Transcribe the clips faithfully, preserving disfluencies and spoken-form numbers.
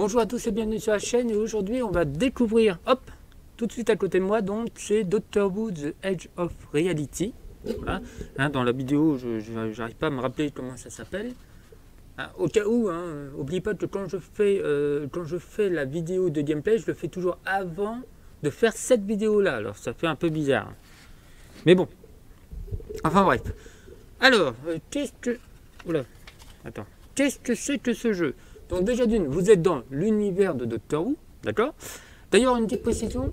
Bonjour à tous et bienvenue sur la chaîne, et aujourd'hui on va découvrir, hop, tout de suite à côté de moi, donc c'est Doctor Who The Edge of Reality. Voilà. Hein, dans la vidéo, je n'arrive pas à me rappeler comment ça s'appelle. Ah, au cas où, hein, n'oublie pas que quand je, fais, euh, quand je fais la vidéo de gameplay, je le fais toujours avant de faire cette vidéo là, alors ça fait un peu bizarre. Mais bon, enfin bref. Alors, euh, qu'est-ce que... Oula, attends. Qu'est-ce que c'est que ce jeu? Donc déjà d'une, vous êtes dans l'univers de Doctor Who, d'accord? D'ailleurs, une petite précision,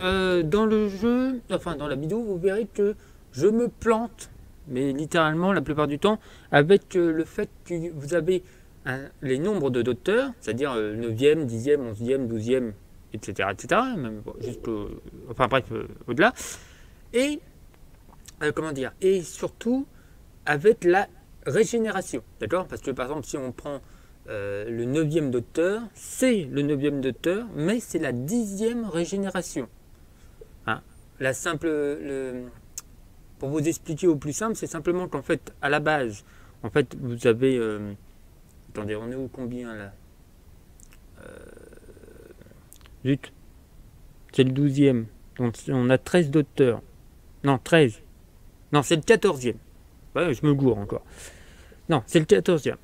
euh, dans le jeu, enfin dans la vidéo, vous verrez que je me plante, mais littéralement la plupart du temps, avec euh, le fait que vous avez hein, les nombres de docteurs, c'est-à-dire euh, neuvième, dixième, onzième, douzième, et cetera, et cetera, même bon, jusqu'au... Enfin bref, euh, au-delà. Et, euh, comment dire, et surtout, avec la régénération, d'accord? Parce que par exemple, si on prend euh, le neuvième docteur, c'est le neuvième docteur, mais c'est la dixième régénération. Hein? La simple... Le... Pour vous expliquer au plus simple, c'est simplement qu'en fait, à la base, en fait, vous avez... Euh... Attendez, on est au combien, là euh... Zut, c'est le douzième. Donc, on a treize docteurs. Non, treize. Non, c'est le quatorzième. Ouais, je me gourre encore. Non, c'est le quatorzième.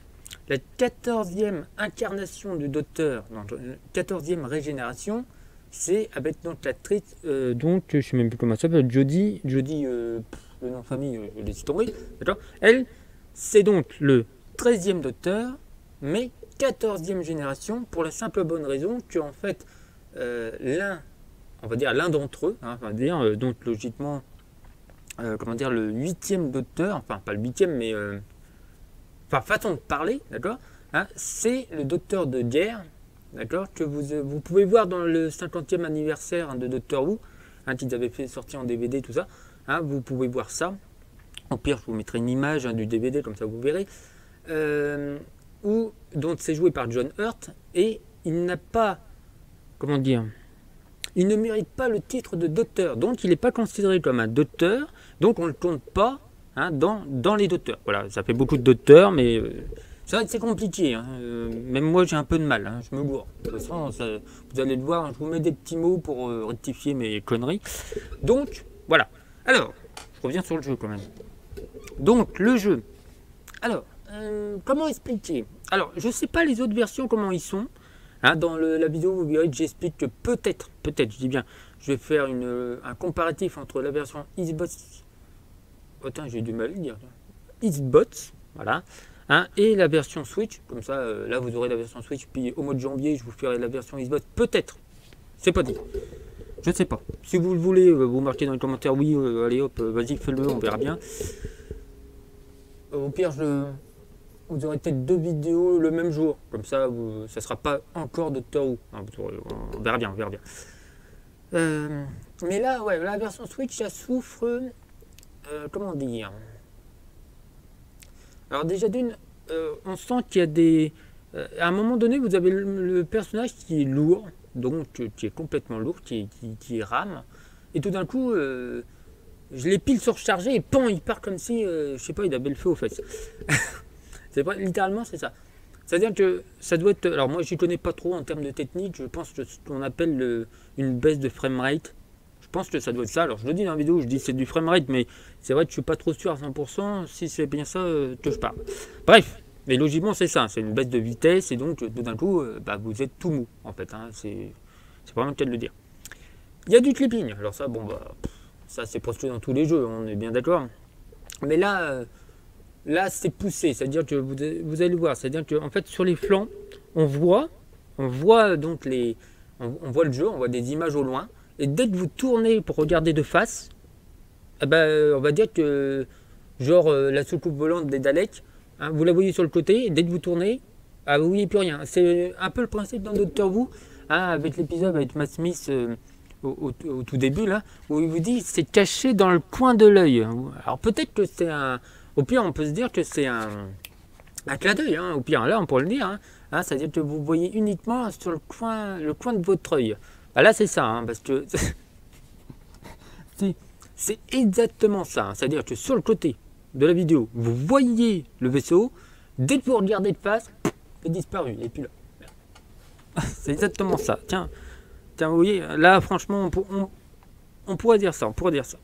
La quatorzième incarnation du docteur, donc la quatorzième régénération, c'est avec donc l'actrice, euh, donc je ne sais même plus comment ça s'appelle, Jodie, Jodie, euh, le nom de famille, euh, l'historique, d'accord. Elle, c'est donc le treizième docteur, mais quatorzième génération, pour la simple bonne raison que, en fait, euh, l'un, on va dire l'un d'entre eux, hein, on va dire, euh, donc logiquement, euh, comment dire, le huitième docteur, enfin pas le huitième, mais... Euh, Enfin, façon de parler, d'accord, hein, c'est le docteur de guerre, d'accord, que vous, euh, vous pouvez voir dans le cinquantième anniversaire hein, de Doctor Who, hein, qu'ils avaient fait sortir en D V D, tout ça, hein, vous pouvez voir ça. Au pire, je vous mettrai une image hein, du D V D, comme ça vous verrez, euh, où, dont c'est joué par John Hurt, et il n'a pas, comment dire, il ne mérite pas le titre de docteur, donc il n'est pas considéré comme un docteur, donc on ne le compte pas. Hein, dans, dans les docteurs. Voilà, ça fait beaucoup de docteurs, mais euh, c'est vrai que c'est compliqué. Hein. Euh, même moi, j'ai un peu de mal. Hein. Je me gourre. De toute façon, ça, vous allez le voir, hein, je vous mets des petits mots pour euh, rectifier mes conneries. Donc, voilà. Alors, je reviens sur le jeu quand même. Donc, le jeu. Alors, euh, comment expliquer? Alors, je ne sais pas les autres versions, comment ils sont. Hein, dans le, la vidéo, vous verrez que j'explique que peut-être, peut-être, je dis bien, je vais faire une, un comparatif entre la version Xbox... Putain, j'ai du mal à le dire. Xbox, voilà, hein, et la version Switch. Comme ça, euh, là, vous aurez la version Switch. Puis au mois de janvier, je vous ferai la version Xbox. Peut-être. C'est pas dit. Je ne sais pas. Si vous le voulez, vous marquez dans les commentaires. Oui, euh, allez, hop, vas-y, fais-le, on verra bien. Au pire, je... vous aurez peut-être deux vidéos le même jour. Comme ça, vous... ça ne sera pas encore Doctor Who. Hein, aurez... On verra bien, on verra bien. Euh... Mais là, ouais, la version Switch, ça souffre... Euh, comment dire? Alors déjà d'une, euh, on sent qu'il y a des... Euh, à un moment donné, vous avez le, le personnage qui est lourd, donc euh, qui est complètement lourd, qui, qui, qui rame, et tout d'un coup, euh, je l'ai pile surchargé, et pan, il part comme si, euh, je sais pas, il avait le feu aux fesses. C'est pas, littéralement, c'est ça. C'est-à-dire que ça doit être... Alors moi, je ne connais pas trop en termes de technique, je pense que ce qu'on appelle le, une baisse de framerate. Je pense que ça doit être ça. Alors je le dis dans la vidéo, je dis c'est du framerate, mais c'est vrai que je suis pas trop sûr à cent pour cent si c'est bien ça euh, que je parle. Bref, mais logiquement c'est ça, c'est une baisse de vitesse et donc tout d'un coup euh, bah, vous êtes tout mou en fait. Hein. C'est vraiment le cas de le dire. Il y a du clipping. Alors ça, bon bah pff, ça c'est presque dans tous les jeux, on est bien d'accord. Mais là, euh, là c'est poussé, c'est-à-dire que vous, vous allez voir, c'est-à-dire que en fait sur les flancs, on voit, on voit donc les, on, on voit le jeu, on voit des images au loin. Et dès que vous tournez pour regarder de face, eh ben, on va dire que, genre, la soucoupe volante des Daleks, hein, vous la voyez sur le côté, et dès que vous tournez, ah, vous ne voyez plus rien. C'est un peu le principe dans Doctor Who, hein, avec l'épisode avec Matt Smith euh, au, au, au tout début, là, où il vous dit c'est caché dans le coin de l'œil. Alors peut-être que c'est un... Au pire, on peut se dire que c'est un, un clin d'œil, hein, au pire, là, on pourrait le dire. Hein, hein, c'est-à-dire que vous voyez uniquement sur le coin, le coin de votre œil. Ah là c'est ça, hein, parce que c'est exactement ça, hein. C'est-à-dire que sur le côté de la vidéo, vous voyez le vaisseau, dès que vous regardez de face, il est disparu, il n'est plus là. C'est exactement ça. Tiens, tiens, vous voyez, là, franchement, on, on, on pourrait dire ça, on pourrait dire ça.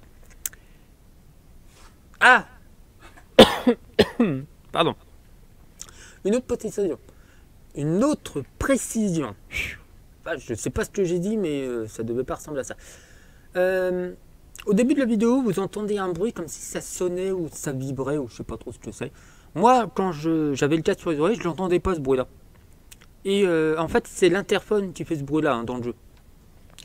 Ah pardon. Une autre précision. Une autre précision. Enfin, je ne sais pas ce que j'ai dit, mais euh, ça ne devait pas ressembler à ça. Euh, au début de la vidéo, vous entendez un bruit comme si ça sonnait ou ça vibrait ou je ne sais pas trop ce que c'est. Moi, quand j'avais le casque sur les oreilles, je n'entendais pas ce bruit-là. Et euh, en fait, c'est l'interphone qui fait ce bruit-là hein, dans le jeu.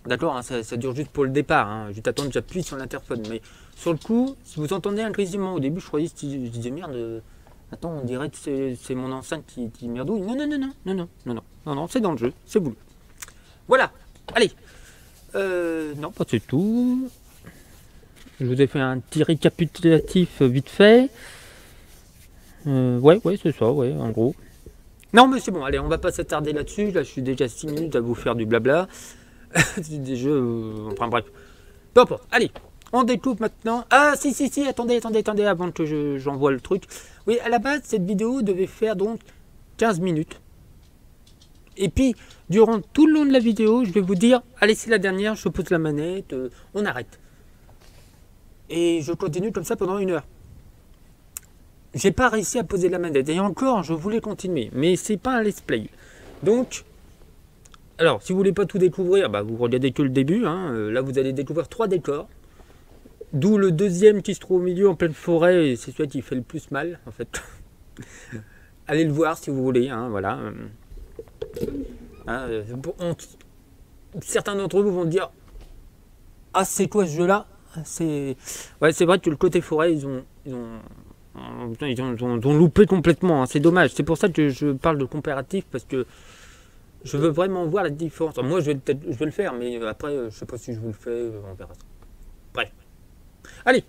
D'accord, hein, ça, ça dure juste pour le départ. Hein, juste attendre que j'appuie sur l'interphone. Mais sur le coup, si vous entendez un grésillement au début, je croyais, je disais merde. Euh, Attends, on dirait que c'est mon enceinte qui, qui merdouille. Non, non, non, non, non, non, non, non, non, non, c'est dans le jeu, c'est voulu. Voilà, allez. Euh, non, pas du tout. Je vous ai fait un petit récapitulatif vite fait. Euh, ouais, ouais, c'est ça, ouais, en gros. Non, mais c'est bon, allez, on va pas s'attarder là-dessus. Là, je suis déjà six minutes à vous faire du blabla. Des jeux, enfin bref. Peu importe, allez. On découpe maintenant. Ah si si si, attendez, attendez, attendez, avant que j'envoie le truc. Oui, à la base, cette vidéo devait faire donc quinze minutes. Et puis, durant tout le long de la vidéo, je vais vous dire, allez, c'est la dernière, je pose la manette, euh, on arrête. Et je continue comme ça pendant une heure. J'ai pas réussi à poser la manette. Et encore, je voulais continuer, mais c'est pas un let's play. Donc, alors, si vous voulez pas tout découvrir, bah, vous regardez que le début. Hein. Euh, là, vous allez découvrir trois décors. D'où le deuxième qui se trouve au milieu en pleine forêt, et c'est celui qui fait le plus mal, en fait. Allez le voir si vous voulez, hein, voilà. Hein, on, certains d'entre vous vont dire « Ah, c'est quoi ce jeu-là » C'est ouais, c'est vrai que le côté forêt, ils ont, ils ont, ils ont, ils ont, ils ont loupé complètement, hein, c'est dommage. C'est pour ça que je parle de comparatif, parce que je veux vraiment voir la différence. Moi, je vais, je vais le faire, mais après, je ne sais pas si je vous le fais, on verra ça. Bref. Allez,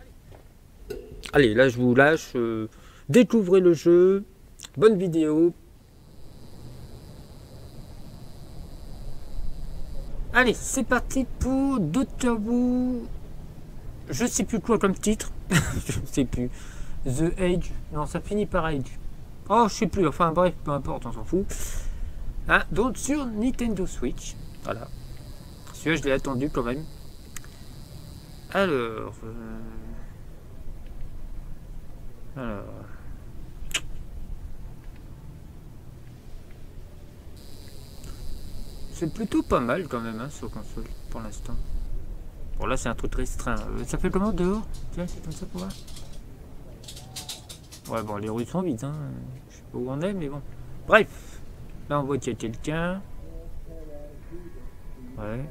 allez, là je vous lâche, euh, découvrez le jeu, bonne vidéo. Allez, c'est parti pour Doctor Who, je sais plus quoi comme titre, je sais plus, The Edge, non ça finit par Edge, oh je sais plus, enfin bref, peu importe, on s'en fout. Hein, donc sur Nintendo Switch, voilà, celui-là je l'ai attendu quand même. Alors, euh... alors, c'est plutôt pas mal quand même hein, sur console pour l'instant. Bon là c'est un truc restreint. Euh, ça fait comment dehors? Tiens c'est comme ça pour voir. Ouais bon les rues sont vides hein. Je sais pas où on est mais bon. Bref, là on voit qu'il y a quelqu'un. Ouais.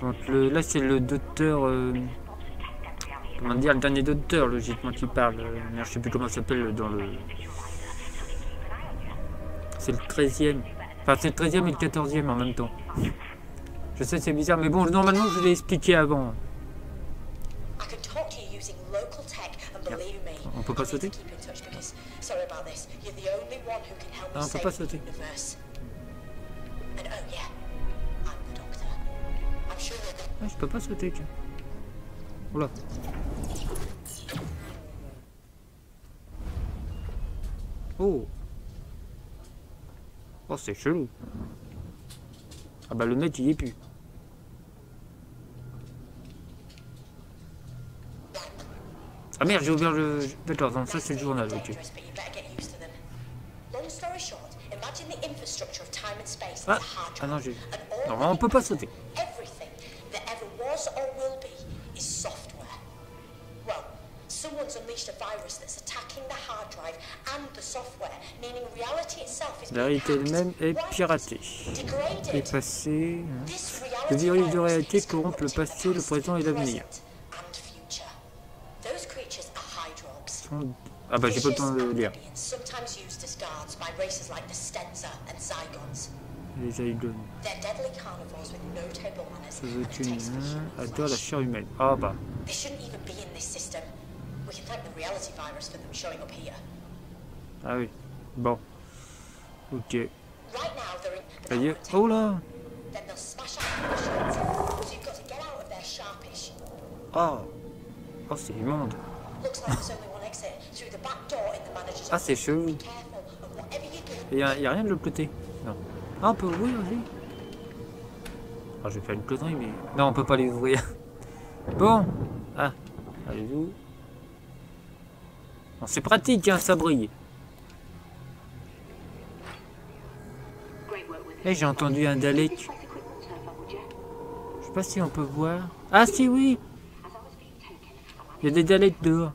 Donc le, là c'est le docteur, euh, comment dire, le dernier docteur logiquement qui parle, euh, mais je sais plus comment ça s'appelle dans le... C'est le treizième, enfin c'est le treizième et le quatorzième en même temps. Je sais c'est bizarre mais bon normalement je l'ai expliqué avant. On peut pas sauter ? Ah, on peut pas sauter. Ah, je peux pas sauter. Oula. Oh. Oh, c'est chelou. Ah bah le mec il y est plus. Ah merde, j'ai ouvert le. D'accord, donc ça c'est le journal. Okay. Ah. Ah non, j'ai. Non, on peut pas sauter. La réalité elle-même est piratée. Et passé. Le virus de réalité corrompt le passé, le présent et l'avenir. Ah bah j'ai pas le temps de lire. Les Zygons. Les humains adorent la chair humaine. Ah bah. Ah oui. Bon. Ok. Are you? Oh là. Oh. Oh, c'est immonde. Ah, c'est chelou. Il n'y a, a rien de l'autre côté. Non. Ah, on peut ouvrir, vas-y. Ah, je vais faire une cloterie, mais... Non, on peut pas les ouvrir. Bon. Ah. Allez-vous. Bon, c'est pratique, hein, ça brille. Eh, j'ai entendu un Dalek. Je sais pas si on peut voir. Ah, si, oui. Il y a des Daleks dehors.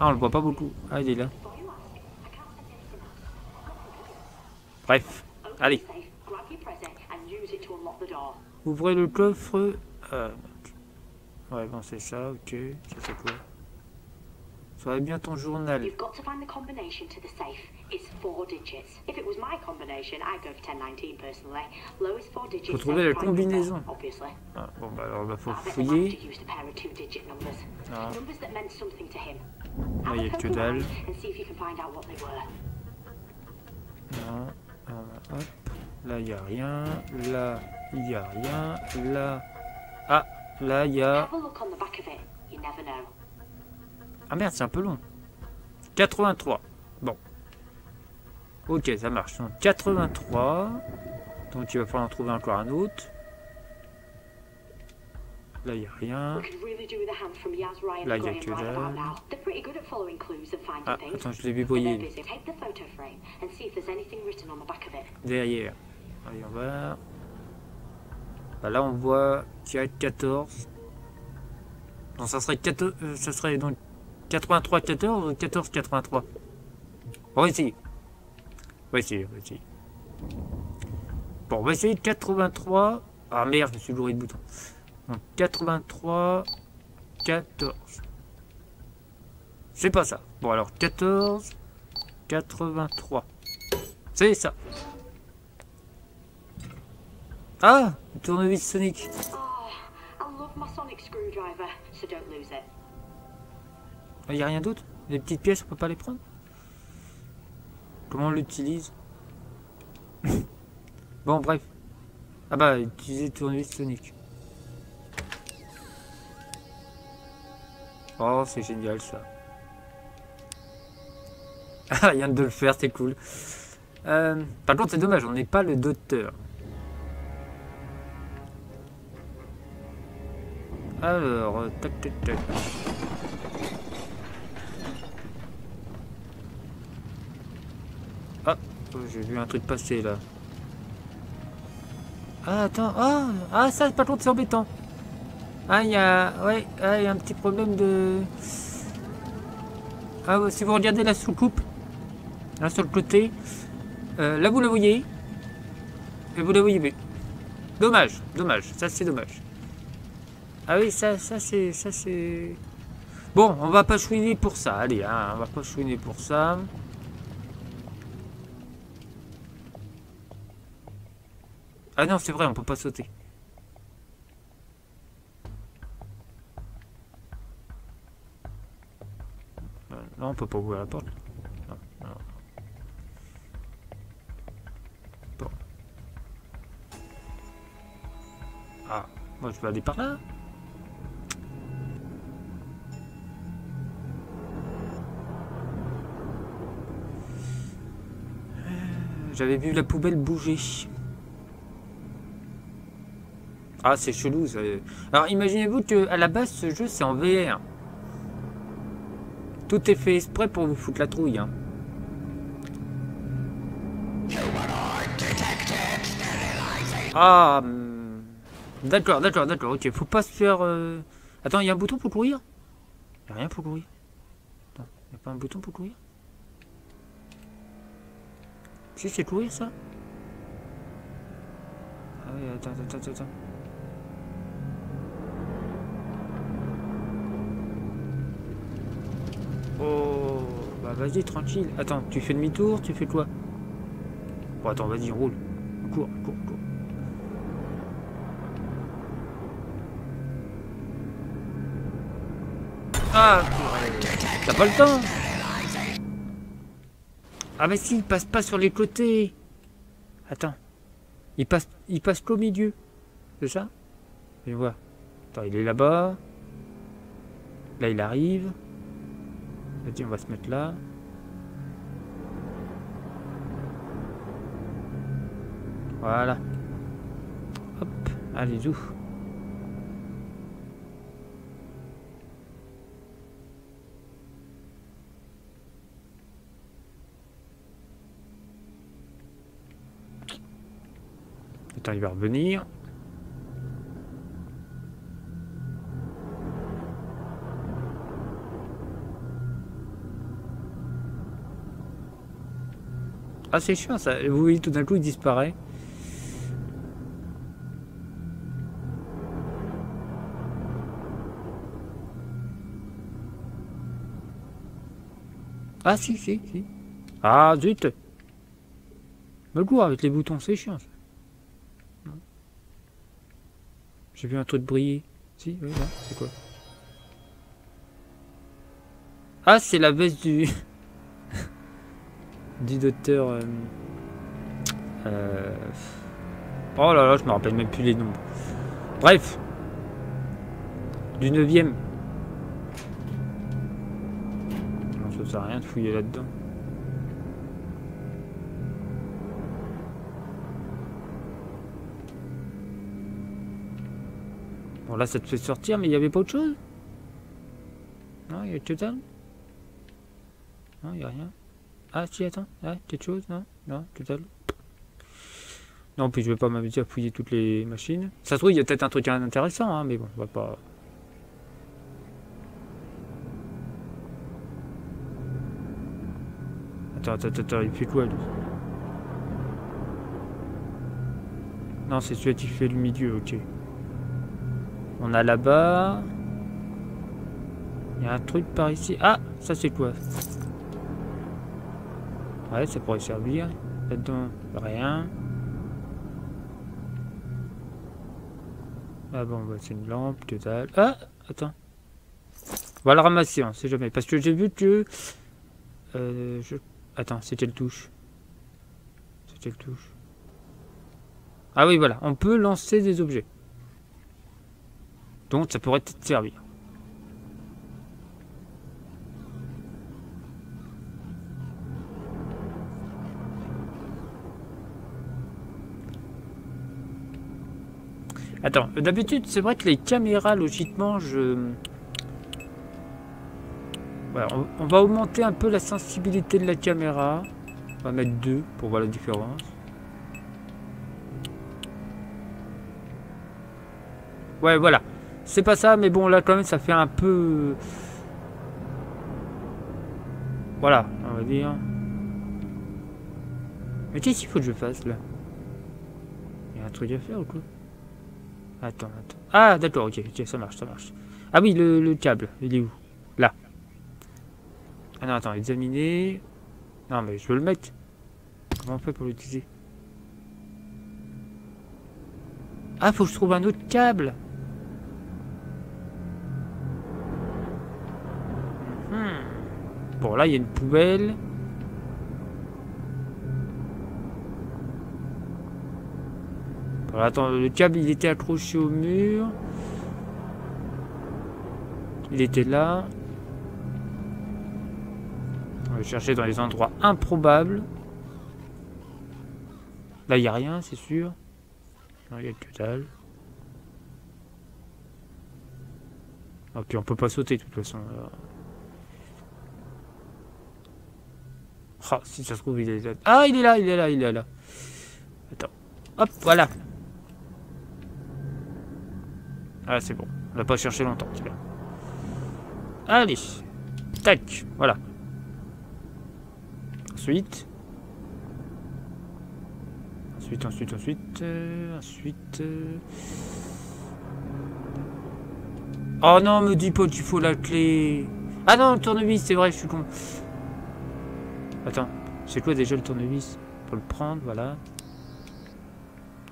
Ah, on le voit pas beaucoup. Ah, il est là. Bref, allez. Ouvrez le coffre. Euh... Ouais, bon, c'est ça, ok. Ça fait quoi? Ça va bien ton journal. Faut trouver la combinaison. Ah, bon, bah alors, bah, faut fouiller. Ah. Là, il n'y a que dalle. Non. Ah, hop. Là, il n'y a rien. Là, il n'y a rien. Là. Ah, là, il y a. Ah merde, c'est un peu long. quatre-vingt-trois. Bon. Ok, ça marche. Donc, quatre-vingt-trois. Donc, il va falloir en trouver encore un autre. Là, il n'y a rien. Là, il n'y a que là. Ah, attends, je l'ai vu briller. Derrière. Allez, on va. Bah, là, on voit qu'il y a quatorze. Non, ça serait quatorze. Euh, ça serait donc quatre-vingt-trois quatorze ou quatorze quatre-vingt-trois. On va essayer. On va essayer, on va essayer. Bon, on va essayer quatre-vingt-trois. Ah merde, je me suis gouré de bouton. Donc quatre-vingt-trois, quatorze. C'est pas ça. Bon alors quatorze, quatre-vingt-trois. C'est ça. Ah, le tournevis Sonic. Il n'y a rien d'autre? Les petites pièces, on peut pas les prendre? Comment on l'utilise? Bon, bref. Ah bah, utiliser tournevis Sonic. Oh, c'est génial ça. Ah, rien de le faire, c'est cool. Euh, par contre, c'est dommage, on n'est pas le docteur. Alors, tac tac tac. Ah, j'ai vu un truc passer là. Ah, attends, ah, ah ça par contre c'est embêtant. Ah, il y a, ouais, ah, y a un petit problème de... Ah, si vous regardez la soucoupe, là sur le côté, euh, là vous la voyez, et vous la voyez mais... Dommage, dommage, ça c'est dommage. Ah oui, ça, ça c'est, ça c'est... Bon, on va pas chouiner pour ça, allez, hein, on va pas chouiner pour ça. Ah non, c'est vrai, on peut pas sauter. Euh, non, on peut pas ouvrir la porte. Non, non. Bon. Ah, moi je vais aller par là. Euh, J'avais vu la poubelle bouger. Ah, c'est chelou ça. Alors imaginez-vous qu'à la base ce jeu c'est en V R. Tout est fait exprès pour vous foutre la trouille. Hein. Ah, d'accord, d'accord, d'accord, ok. Faut pas se faire... Euh... Attends, il y a un bouton pour courir? Il n'y a rien pour courir. Attends, il n'y a pas un bouton pour courir? Si, c'est courir ça? Ah oui, attends, attends, attends. Oh, bah vas-y, tranquille. Attends, tu fais demi-tour, tu fais quoi? Bon, attends, vas-y, roule. Cours, cours, cours. Ah, t'as pas le temps. Ah mais si, il passe pas sur les côtés. Attends. Il passe il passe qu'au milieu. C'est ça? Je vois. Attends, il est là-bas. Là, il arrive. Vas-y, on va se mettre là. Voilà. Hop, allez-y. Attends, il va revenir. Ah, c'est chiant ça, vous voyez, tout d'un coup il disparaît. Ah si, si, si. Ah zut. Me court avec les boutons, c'est chiant ça. J'ai vu un truc briller. Si, oui, là, c'est quoi? Ah, c'est la baisse du... du docteur... Euh... Euh... Oh là là, je me rappelle même plus les noms. Bref. Du neuvième. Non, ça sert à rien de fouiller là-dedans. Bon, là, ça te fait sortir, mais il n'y avait pas autre chose? Non, il y a total? Non, il n'y a rien. Ah, si, attends. Ah, quelque chose? Non, non, total. Non, puis je vais pas m'amuser à fouiller toutes les machines. Ça se trouve, il y a peut-être un truc intéressant, hein, mais bon, on va pas... Attends, attends, attends, il fait quoi, lui? Non, c'est celui qui fait le milieu, ok. On a là-bas. Il y a un truc par ici. Ah, ça c'est quoi? Ouais, ça pourrait servir. Là-dedans, rien. Ah bon, bah, c'est une lampe, total. Ah, attends. On va le ramasser, on sait jamais. Parce que j'ai vu que... Euh, je... Attends, c'est quelle touche? C'est quelle touche? Ah oui, voilà. On peut lancer des objets. Donc ça pourrait te servir. Attends, d'habitude c'est vrai que les caméras logiquement je... Voilà, on, on va augmenter un peu la sensibilité de la caméra. On va mettre deux pour voir la différence. Ouais voilà. C'est pas ça, mais bon, là, quand même, ça fait un peu... Voilà, on va dire. Mais qu'est-ce qu'il faut que je fasse, là? Il y a un truc à faire, ou quoi? Attends, attends. Ah, d'accord, okay, ok, ça marche, ça marche. Ah oui, le, le câble, il est où? Là. Ah non, attends, examiner... Non, mais je veux le mettre. Comment on fait pour l'utiliser? Ah, faut que je trouve un autre câble. Bon, là, il y a une poubelle. Bon, attends, le câble, il était accroché au mur. Il était là. On va chercher dans les endroits improbables. Là, il n'y a rien, c'est sûr. Non, il n'y a que dalle. Ah, puis on peut pas sauter, de toute façon. Alors. Oh, si ça se trouve, il est là. Ah, il est là, il est là, il est là. Attends. Hop, voilà. Ah, c'est bon. On n'a pas cherché longtemps, c'est bien. Allez. Tac, voilà. Ensuite. Ensuite, ensuite, ensuite. Euh, ensuite. Euh... Oh non, me dis pas qu'il faut la clé. Ah non, le tournevis, c'est vrai, je suis con. Attends, c'est quoi déjà le tournevis? Pour le prendre, voilà.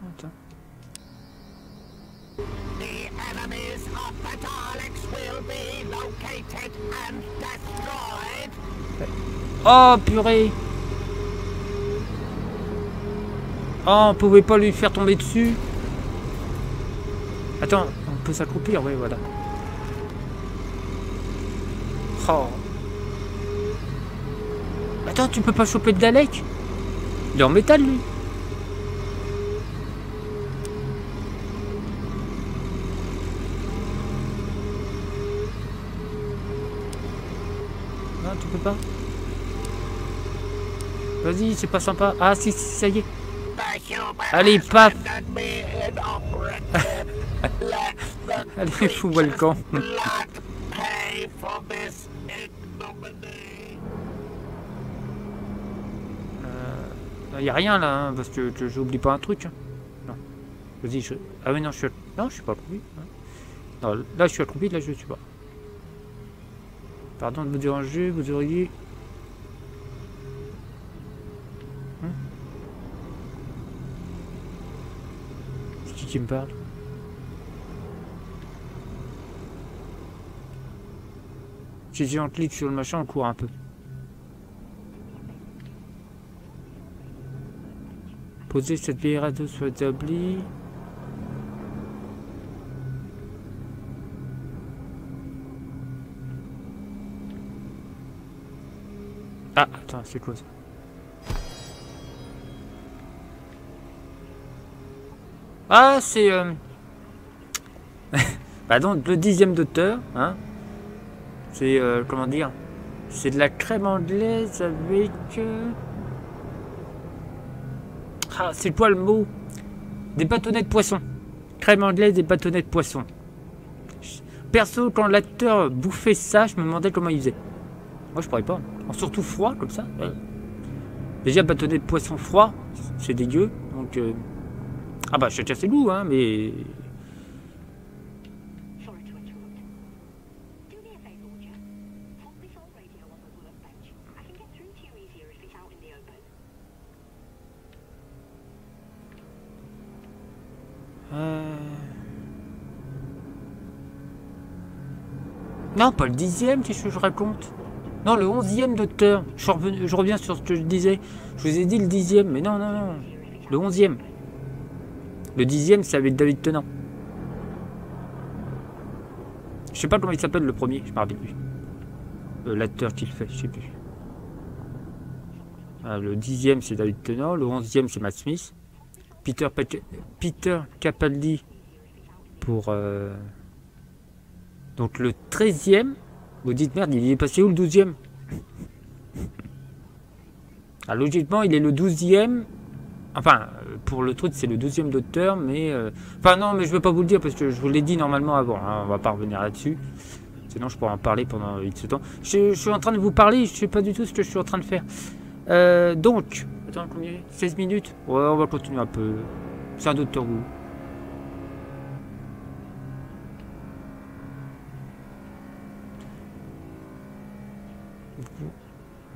Attends. Oh purée! Oh, on pouvait pas lui faire tomber dessus. Attends, on peut s'accroupir, oui, voilà. Oh. Attends, tu peux pas choper le Dalek? Il est en métal, lui. Non, tu peux pas. Vas-y, c'est pas sympa. Ah, si, si, ça y est. Allez, paf. Allez, fous-moi le camp. Il n'y a rien là, hein, parce que, que j'oublie pas un truc. Hein. Non. Vas-y, je... Ah oui, non, je suis... Non, je suis pas accroupi. Non, là, je suis accroupi, là, je suis pas. Pardon de vous déranger, vous auriez... Hum. C'est qui qui me parle? Si on clique sur le machin, on court un peu. Poser cette vieille radio soit établie. Ah, attends, c'est quoi ça? Ah, c'est... Euh... bah donc, le dixième docteur, hein. C'est, euh, comment dire? C'est de la crème anglaise avec... Euh... Ah, c'est quoi le mot? Des bâtonnets de poisson. Crème anglaise, des bâtonnets de poisson. Perso, quand l'acteur bouffait ça, je me demandais comment il faisait. Moi, je pourrais pas. Surtout froid, comme ça. Ouais. Déjà, bâtonnets de poisson froid, c'est dégueu. Donc, euh... ah bah, chacun ses goûts, hein, mais... Non, pas le dixième, qu'est-ce que je raconte? Non, le onzième docteur. Je, revenu, je reviens sur ce que je disais. Je vous ai dit le dixième, mais non, non, non. Le onzième. Le dixième, c'est avec David Tennant. Je sais pas comment il s'appelle le premier, je me rappelle plus. Euh, L'acteur qu'il fait, je sais plus. Ah, le dixième, c'est David Tennant. Le onzième, c'est Matt Smith. Peter, Pac Peter Capaldi pour... Euh... Donc le treizième, vous dites merde, il est passé où le douzième? Ah, logiquement, il est le douzième. Enfin, pour le truc, c'est le douzième docteur, mais... Euh... Enfin non, mais je ne veux pas vous le dire parce que je vous l'ai dit normalement avant. Hein, on va pas revenir là-dessus. Sinon, je pourrais en parler pendant X temps. Je, je suis en train de vous parler, je ne sais pas du tout ce que je suis en train de faire. Euh, donc... Attends, combien? seize minutes? Ouais, on va continuer un peu. C'est un docteur Who.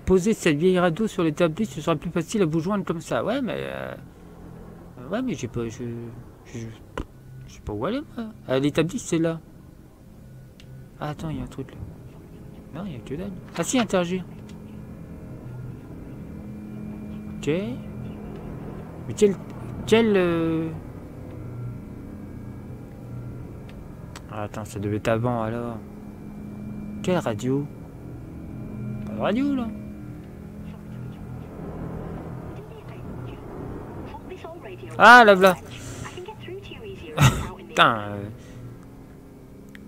Poser cette vieille radio sur l'établi, ce sera plus facile à vous joindre comme ça. Ouais, mais euh... ouais, mais j'ai pas, je, je, je sais pas où aller. Moi. À l'établi, c'est là. Ah, attends, il y a un truc là. Non, il y a que dalle. Ah si, interagir. Ok. Mais quel, quel. Euh... Ah, attends, ça devait être avant alors. Quelle radio? Pas de radio là. Ah, là, là. Putain. Euh...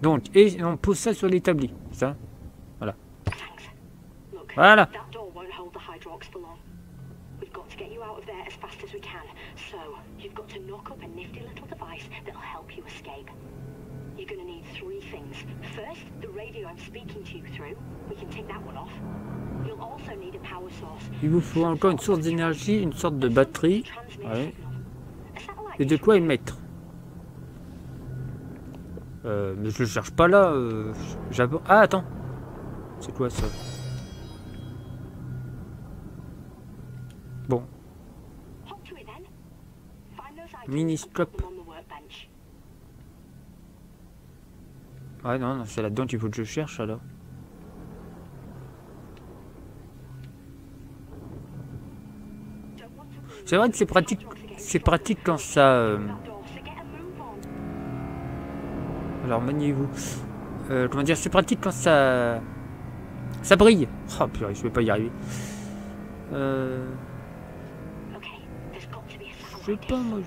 Donc, et on pose ça sur l'établi. Ça. Voilà. Voilà. Il vous faut encore une source d'énergie, une sorte de batterie. Ouais. Et de quoi émettre? Euh, mais je le cherche pas là. Euh, ah, attends. C'est quoi ça? Bon. Miniscope. Ouais, non, non, c'est là-dedans qu'il faut que je cherche alors. C'est vrai que c'est pratique. c'est pratique quand ça... Euh... Alors, maniez-vous. Euh, comment dire, c'est pratique quand ça... Ça brille. Oh, purée, je vais pas y arriver. Euh... Je sais pas, moi...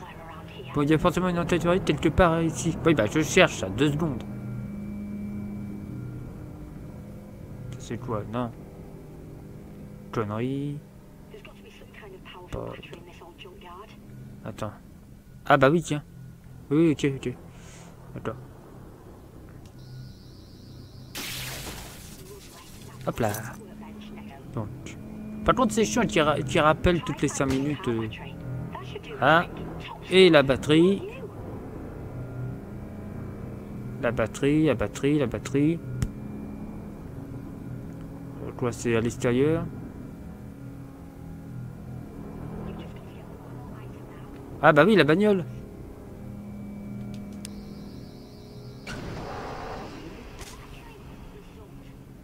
Bon, il y a forcément une antenne quelque part ici. Oui, bah, je cherche ça. Deux secondes. C'est quoi? Non. Connerie. Pas... Attends. Ah, bah oui, tiens. Oui, ok, ok. D'accord. Hop là. Donc. Par contre, c'est chiant qui ra qui rappelle toutes les cinq minutes. Euh... Ah. Et la batterie. La batterie, la batterie, la batterie. Quoi, c'est à l'extérieur? Ah bah oui, la bagnole.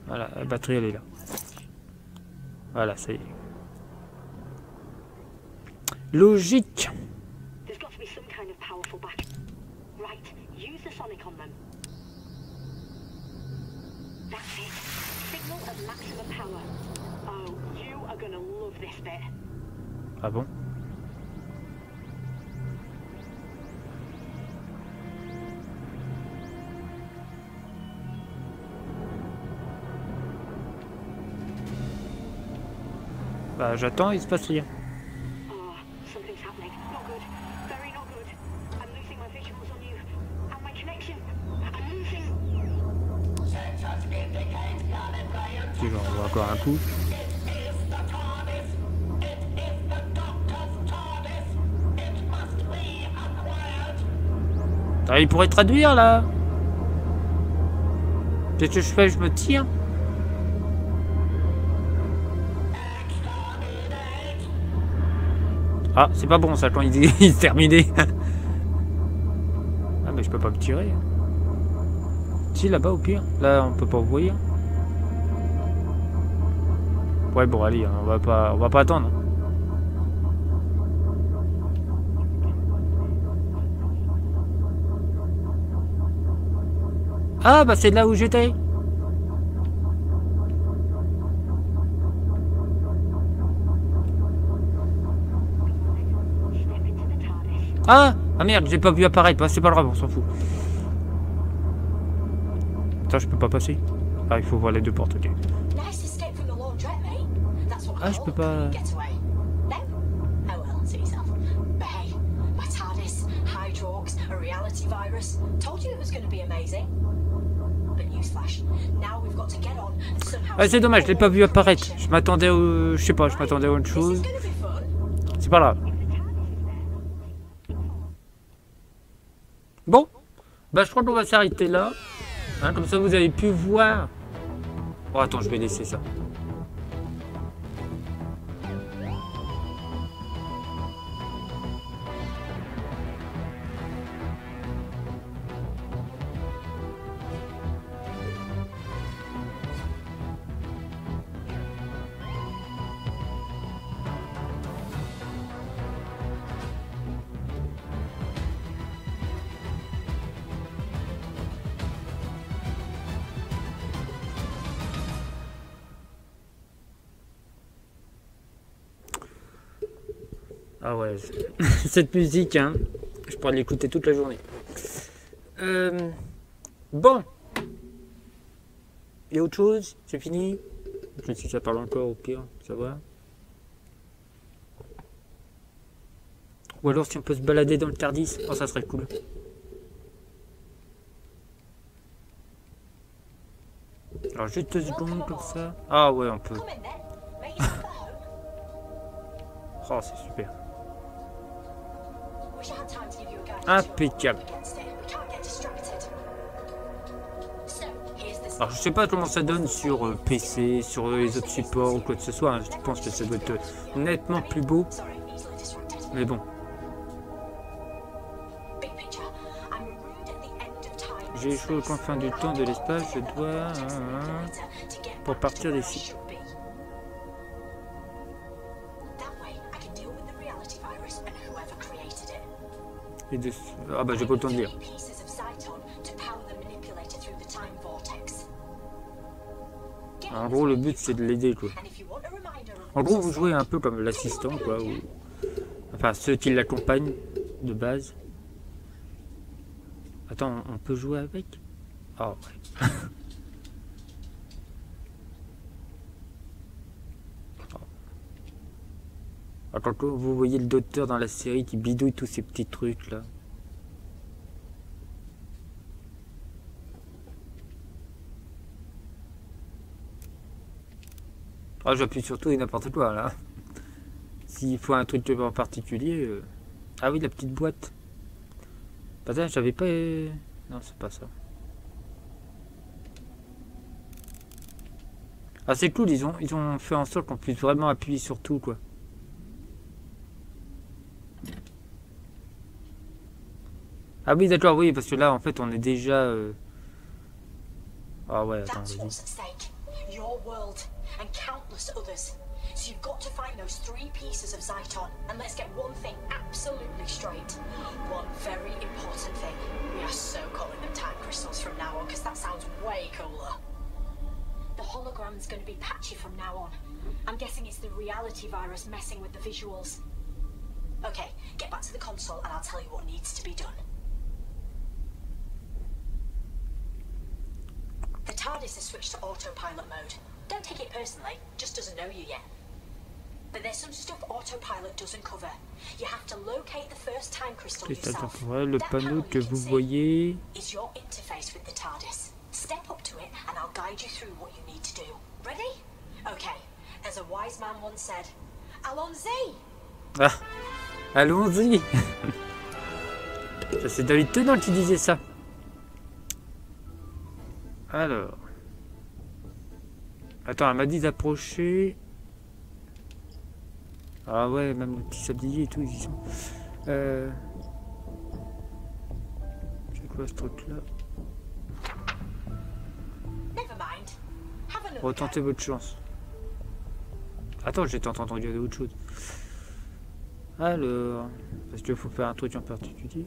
Voilà, la batterie, elle est là. Voilà, ça y est. Logique. Ah bon? Bah j'attends, il se passe rien. Si j'en vois encore un coup. Ah, il pourrait traduire là. Qu'est-ce que je fais? Je me tire. Ah, c'est pas bon ça quand il dit il est terminé. Ah, mais je peux pas me tirer. Si, là-bas au pire. Là, on peut pas ouvrir. Ouais, bon, allez, on va pas, on va pas attendre. Ah bah c'est là où j'étais. Ah, ah merde, j'ai pas vu apparaître, bah, c'est pas grave, on s'en fout. Attends, je peux pas passer. Ah, il faut voir les deux portes, ok. Ah, je peux pas... Ah, c'est dommage, je l'ai pas vu apparaître. Je m'attendais au... Je sais pas, je m'attendais à autre chose. C'est pas grave. Bon. Bah je crois qu'on va s'arrêter là. Hein, comme ça vous avez pu voir. Oh attends, je vais laisser ça. Ah ouais, cette musique, hein, je pourrais l'écouter toute la journée. Euh, bon. Il y a autre chose? C'est fini? Je ne sais si ça parle encore, au pire, ça va. Ou alors si on peut se balader dans le TARDIS, oh, ça serait cool. Alors juste deux secondes comme ça. Ah ouais, on peut. Oh, c'est super. Impeccable. Alors je sais pas comment ça donne sur euh, P C, sur euh, les autres supports ou quoi que ce soit, hein. Je pense que ça doit être euh, nettement plus beau. Mais bon. J'ai échoué aux confins du temps de l'espace, je dois... Euh, pour partir d'ici. des... Ah bah j'ai pas le temps de lire. En gros, le but c'est de l'aider quoi. En gros, vous jouez un peu comme l'assistant quoi, ou... enfin ceux qui l'accompagnent de base. Attends, on peut jouer avec? Ah oh, ouais. Quand vous voyez le docteur dans la série qui bidouille tous ces petits trucs là. Ah, j'appuie sur tout et n'importe quoi là. S'il faut un truc en particulier. Euh... Ah oui, la petite boîte. Putain, j'avais pas. Non, c'est pas ça. Ah, c'est cool, ils ont, ils ont fait en sorte qu'on puisse vraiment appuyer sur tout quoi. Ah oui d'accord, oui, parce que là en fait on est déjà euh... ah ouais attends, The TARDIS is switched to autopilot mode. Don't take it personally, just doesn't know you yet. But there's some stuff autopilot doesn't cover. You have to locate the first time crystal yourself. Le panneau que vous voyez is your interface with the TARDIS. Step up to it and I'll guide you through what you need to do. Ready? Okay. As a wise man once said, allons-y. Ah, allons-y. Ça c'est David Tennant qui disait ça. Alors, attends, elle m'a dit d'approcher. Ah ouais, même le petit sablier et tout, ils y sont. Euh... C'est quoi ce truc-là? Retentez votre chance. Attends, j'étais en train de regarder autre chose. Alors, parce qu'il faut faire un truc en particulier.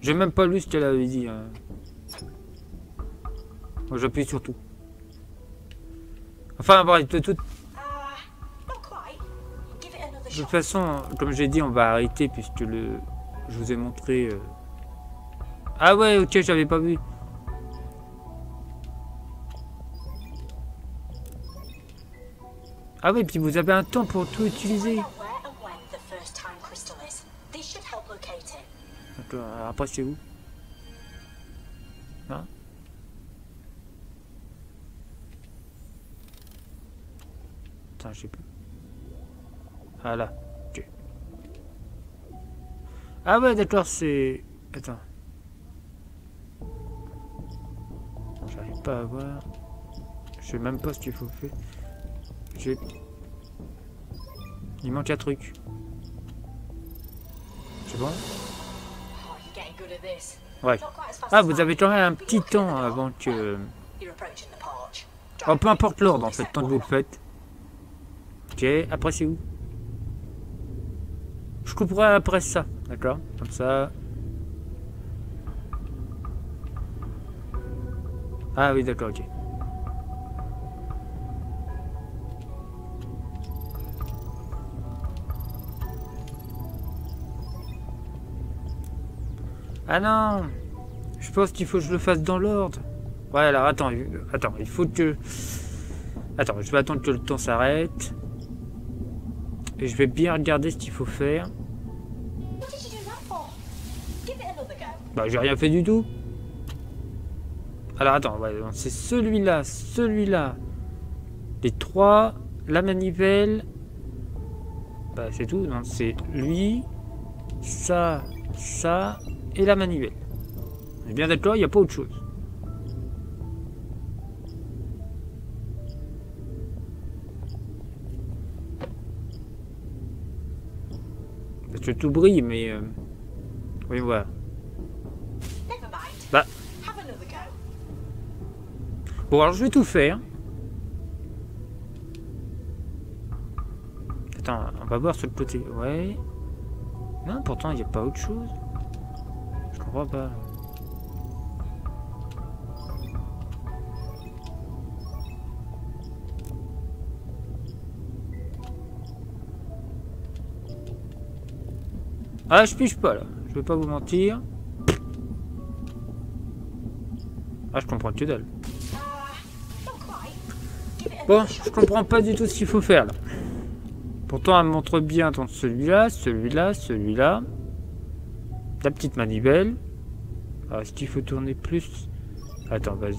J'ai même pas lu ce qu'elle avait dit. Hein. J'appuie sur tout. Enfin, bref, tout, tout. De toute façon, comme j'ai dit, on va arrêter puisque le, je vous ai montré. Euh... Ah ouais, ok, j'avais pas vu. Ah ouais, puis vous avez un temps pour tout utiliser. D'accord, après c'est où? Hein? Putain, je sais plus. Ah là. Okay. Ah ouais, d'accord, c'est... Attends. J'arrive pas à voir. Je sais même pas ce qu'il faut faire. J'ai... Il manque un truc. C'est bon? Ouais. Ah, vous avez quand même un petit temps avant que... Oh, peu importe l'ordre en fait, tant que vous le faites. Ok, après c'est où? Je couperai après ça, d'accord? Comme ça. Ah oui, d'accord, ok. Ah non, je pense qu'il faut que je le fasse dans l'ordre. Ouais, alors attends, attends, il faut que... Attends, je vais attendre que le temps s'arrête. Et je vais bien regarder ce qu'il faut faire. Bah, j'ai rien fait du tout. Alors attends, ouais, c'est celui-là, celui-là. Les trois, la manivelle. Bah, c'est tout, non, c'est lui, ça, ça... Et la manivelle. On est bien d'accord, il n'y a pas autre chose. Parce que tout brille, mais... Euh... Oui, voilà. Bah. Bon, alors je vais tout faire. Attends, on va voir sur le côté. Ouais. Non, pourtant il n'y a pas autre chose. Je comprends pas. Ah, je pige pas là, je vais pas vous mentir. Ah, je comprends que dalle. Bon, je comprends pas du tout ce qu'il faut faire là. Pourtant, elle me montre bien celui-là, celui-là, celui-là. La petite manivelle. Alors, est-ce qu'il faut tourner plus? Attends, vas-y.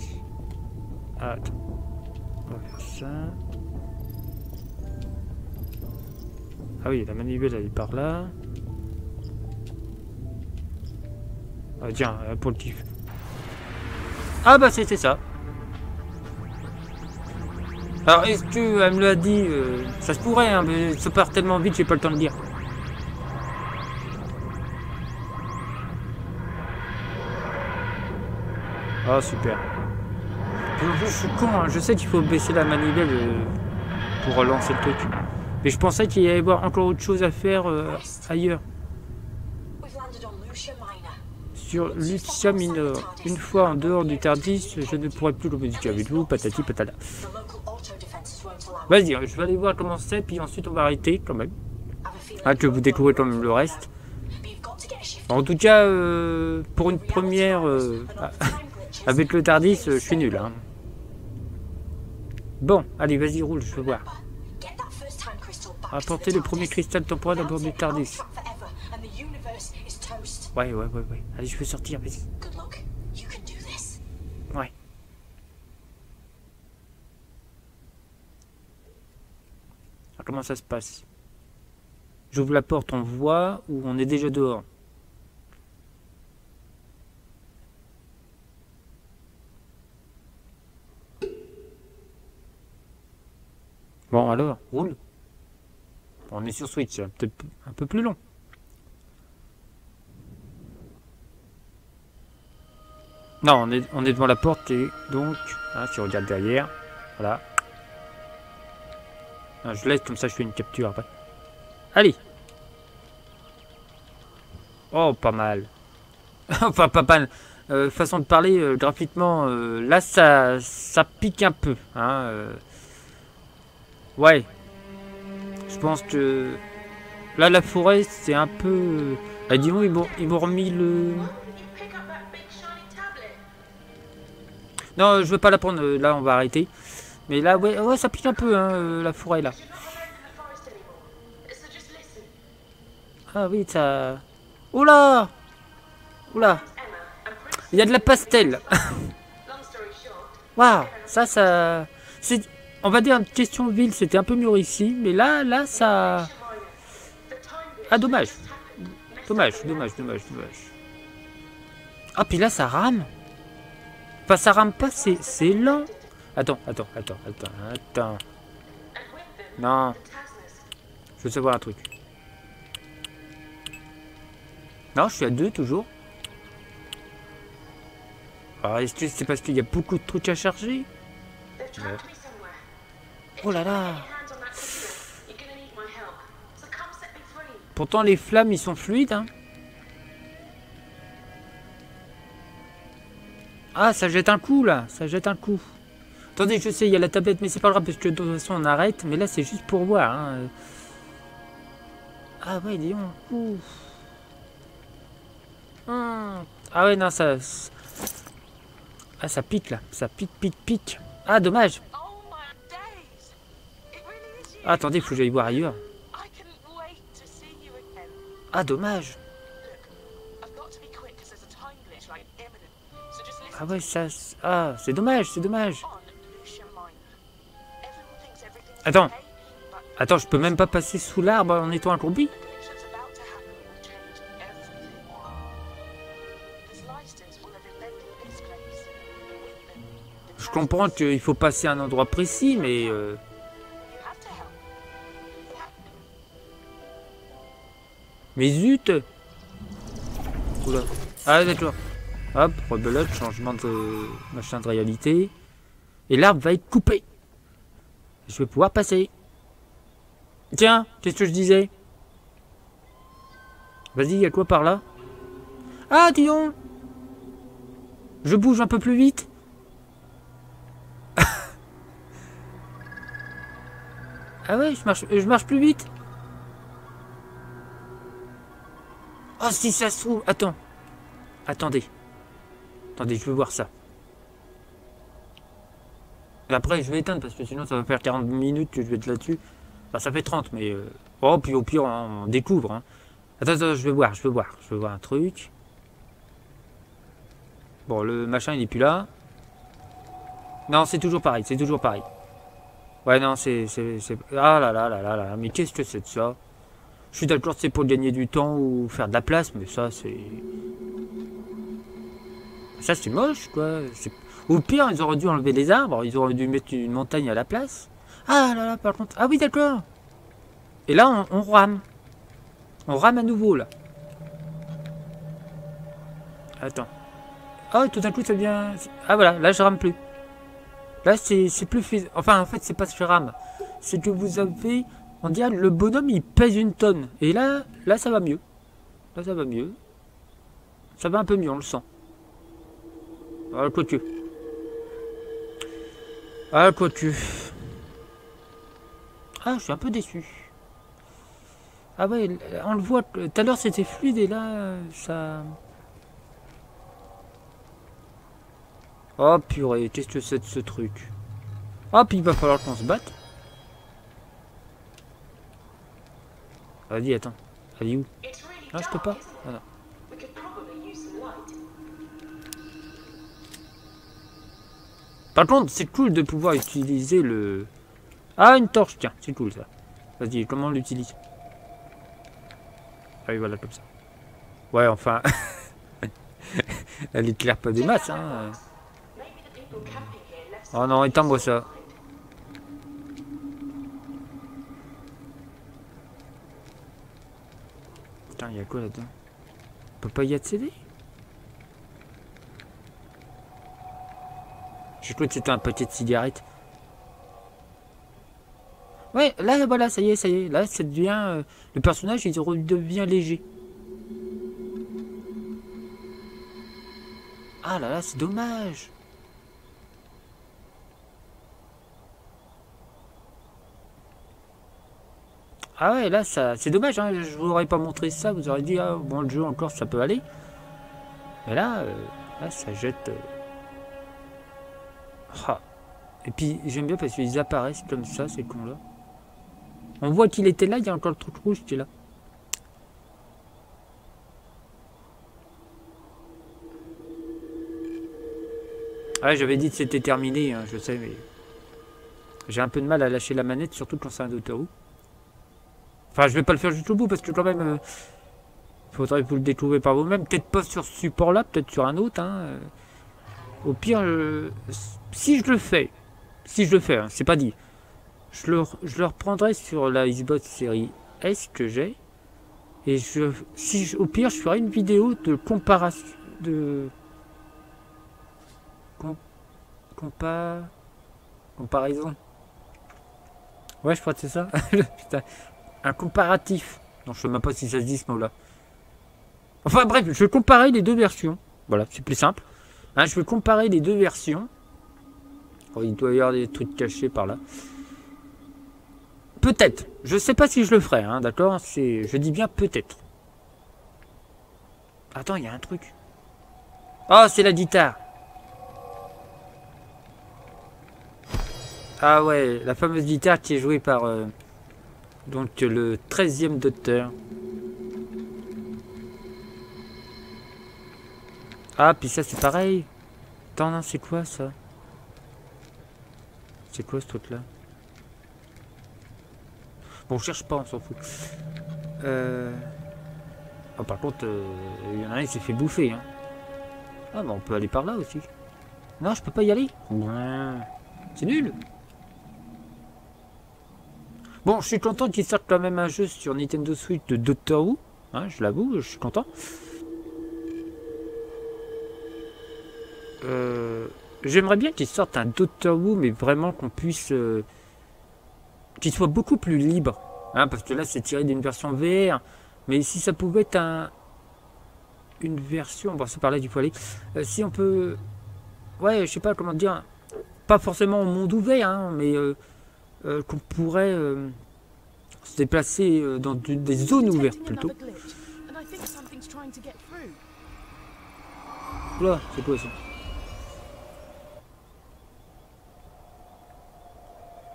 Attends. On va faire ça. Ah oui, la manivelle, elle est par là. Ah tiens, pour le kiff. Ah bah c'était ça. Alors est-ce que elle me l'a dit, euh, ça se pourrait, hein, mais ça part tellement vite, j'ai pas le temps de dire. Ah super. Je suis con, hein, je sais qu'il faut baisser la manivelle euh, pour relancer le truc. Mais je pensais qu'il y allait y avoir encore autre chose à faire euh, ailleurs. Sur Lucia Minor. Une fois en dehors du TARDIS, je ne pourrai plus communiquer avec vous, patati patala. Vas-y, je vais aller voir comment c'est, puis ensuite on va arrêter quand même. Ah, que vous découvrez quand même le reste. En tout cas, euh, pour une première euh, avec le TARDIS, je suis nul. Hein. Bon, allez, vas-y, roule, je veux voir. Apportez le premier cristal temporel à bord du TARDIS. Ouais, ouais, ouais, ouais. Allez, je peux sortir, vas-y. Ouais. Alors, comment ça se passe? J'ouvre la porte, on voit, ou on est déjà dehors? Bon, alors, roule. On est sur Switch, peut-être un peu plus long. Non, on est, on est devant la porte et donc, hein, si on regarde derrière, voilà. Non, je laisse comme ça, je fais une capture après. Allez. Oh, pas mal. Enfin, pas mal. Euh, façon de parler, euh, graphiquement, euh, là, ça, ça pique un peu. Hein, euh. Ouais. Je pense que là, la forêt, c'est un peu... Ah, disons, ils m'ont remis le... Non, je veux pas la prendre, là on va arrêter. Mais là, ouais, ouais ça pique un peu, hein, la forêt là. Ah oui, ça... Oh là! Oh là! Il y a de la pastel. Waouh, ça, ça... On va dire une question ville, c'était un peu mûr ici. Mais là, là, ça... Ah, dommage. Dommage, dommage, dommage, dommage. Ah, puis là, ça rame. Enfin, ça rame pas, c'est lent. Attends, attends, attends, attends, attends. Non. Je veux savoir un truc. Non, je suis à deux toujours. Alors, est-ce que c'est parce qu'il y a beaucoup de trucs à charger? Ouais. Oh là là. Pourtant, les flammes, ils sont fluides, hein. Ah, ça jette un coup, là. Ça jette un coup. Attendez, je sais, il y a la tablette, mais c'est pas grave, parce que de toute façon, on arrête. Mais là, c'est juste pour voir. Hein. Ah, ouais, Léon. Ouf. Hum. Ah, ouais, non, ça... Ah, ça pique, là. Ça pique, pique, pique. Ah, dommage. Ah, attendez, il faut que j'aille voir ailleurs. Ah, dommage. Ah ouais, ça... Ah, c'est dommage, c'est dommage. Attends. Attends, je peux même pas passer sous l'arbre en étant un combi. Je comprends qu'il faut passer à un endroit précis, mais... Euh... Mais zut. Oula. Ah, d'accord. Hop, rebelote, changement de machin de réalité. Et l'arbre va être coupé. Je vais pouvoir passer. Tiens, qu'est-ce que je disais? Vas-y, y'a quoi par là? Ah, dis donc! Je bouge un peu plus vite. Ah ouais, je marche, je marche plus vite. Oh, si ça se trouve... Attends. Attendez. Attendez, je veux voir ça. Et après, je vais éteindre parce que sinon, ça va faire quarante minutes que je vais être là-dessus. Enfin, ça fait trente, mais... Euh... Oh, puis au pire, on, on découvre. Hein. Attends, attends, je vais voir, je vais voir. Je vais voir un truc. Bon, le machin, il n'est plus là. Non, c'est toujours pareil, c'est toujours pareil. Ouais, non, c'est... Ah là là là là là, mais qu'est-ce que c'est de ça? Je suis d'accord, c'est pour gagner du temps ou faire de la place, mais ça, c'est... Ça, c'est moche, quoi. Au pire, ils auraient dû enlever les arbres, ils auraient dû mettre une montagne à la place. Ah là là, par contre... Ah oui, d'accord. Et là, on, on rame. On rame à nouveau, là. Attends. Ah, tout d'un coup, ça devient... Ah voilà, là, je rame plus. Là, c'est plus faisable. Enfin, en fait, c'est pas ce que je rame. C'est que vous avez... On dirait le bonhomme, il pèse une tonne. Et là, là, ça va mieux. Là, ça va mieux. Ça va un peu mieux, on le sent. Ah, quoi que. Ah, quoi que. Ah, je suis un peu déçu. Ah ouais, on le voit. Tout à l'heure, c'était fluide et là, ça... Oh purée, qu'est-ce que c'est de ce truc? Ah, puis il va falloir qu'on se batte. Vas-y, attends. Elle est où? Ah, je peux pas. Ah, non. Par contre, c'est cool de pouvoir utiliser le... Ah, une torche, tiens, c'est cool ça. Vas-y, comment on l'utilise? Ah oui, voilà, comme ça. Ouais, enfin... Elle éclaire pas des masses, hein. Oh non, éteins-moi ça. Putain, il y a quoi là-dedans? On peut pas y accéder? Je crois que c'était un paquet de cigarettes. Ouais, là, voilà, ça y est, ça y est. Là, ça devient... Euh, le personnage, il redevient léger. Ah là là, c'est dommage. Ah ouais, là, ça c'est dommage, hein, je vous aurais pas montré ça, vous auriez dit, ah, bon, le jeu encore, ça peut aller. Mais là, euh, là ça jette... Euh... Ah. Et puis, j'aime bien parce qu'ils apparaissent comme ça, ces cons-là. On voit qu'il était là, il y a encore le truc rouge qui est là. Ah ouais, j'avais dit que c'était terminé, hein, je sais, mais... J'ai un peu de mal à lâcher la manette, surtout quand c'est un Doctor Who. Enfin, je vais pas le faire jusqu'au bout parce que quand même, euh, faudrait que vous le découvriez par vous-même. Peut-être pas sur ce support-là, peut-être sur un autre. Hein. Euh, au pire, euh, si je le fais, si je le fais, hein, c'est pas dit. Je le, je le reprendrai sur la Xbox série S que j'ai. Et je, si je, au pire, je ferai une vidéo de comparaison, de com, compa, comparaison. Ouais, je crois que c'est ça. Putain. Un comparatif. Non, je sais même pas si ça se dit ce mot-là. Enfin bref, je vais comparer les deux versions. Voilà, c'est plus simple. Hein, je vais comparer les deux versions. Oh, il doit y avoir des trucs cachés par là. Peut-être. Je sais pas si je le ferai, hein, d'accord. Je dis bien peut-être. Attends, il y a un truc. Oh, c'est la guitare. Ah ouais, la fameuse guitare qui est jouée par... Euh... Donc le treizième docteur. Ah, puis ça c'est pareil. Attends, non, c'est quoi ça? C'est quoi ce truc là? Bon, on cherche pas, on s'en fout. Euh... Oh, par contre, euh, il y en a un qui s'est fait bouffer. Hein. Ah, bah on peut aller par là aussi. Non, je peux pas y aller. C'est nul. Bon, je suis content qu'ils sortent quand même un jeu sur Nintendo Switch de Doctor Who. Hein, je l'avoue, je suis content. Euh, J'aimerais bien qu'ils sortent un Doctor Who, mais vraiment qu'on puisse... Euh, qu'il soit beaucoup plus libre. Hein, parce que là, c'est tiré d'une version V R. Mais si ça pouvait être un, une version... Bon, ça parlait du poêlé. Euh, si on peut... Ouais, je sais pas comment dire. Pas forcément au monde ouvert, hein, mais euh, euh, qu'on pourrait euh, se déplacer euh, dans de, des zones ouvertes plutôt. Oula, c'est quoi ça?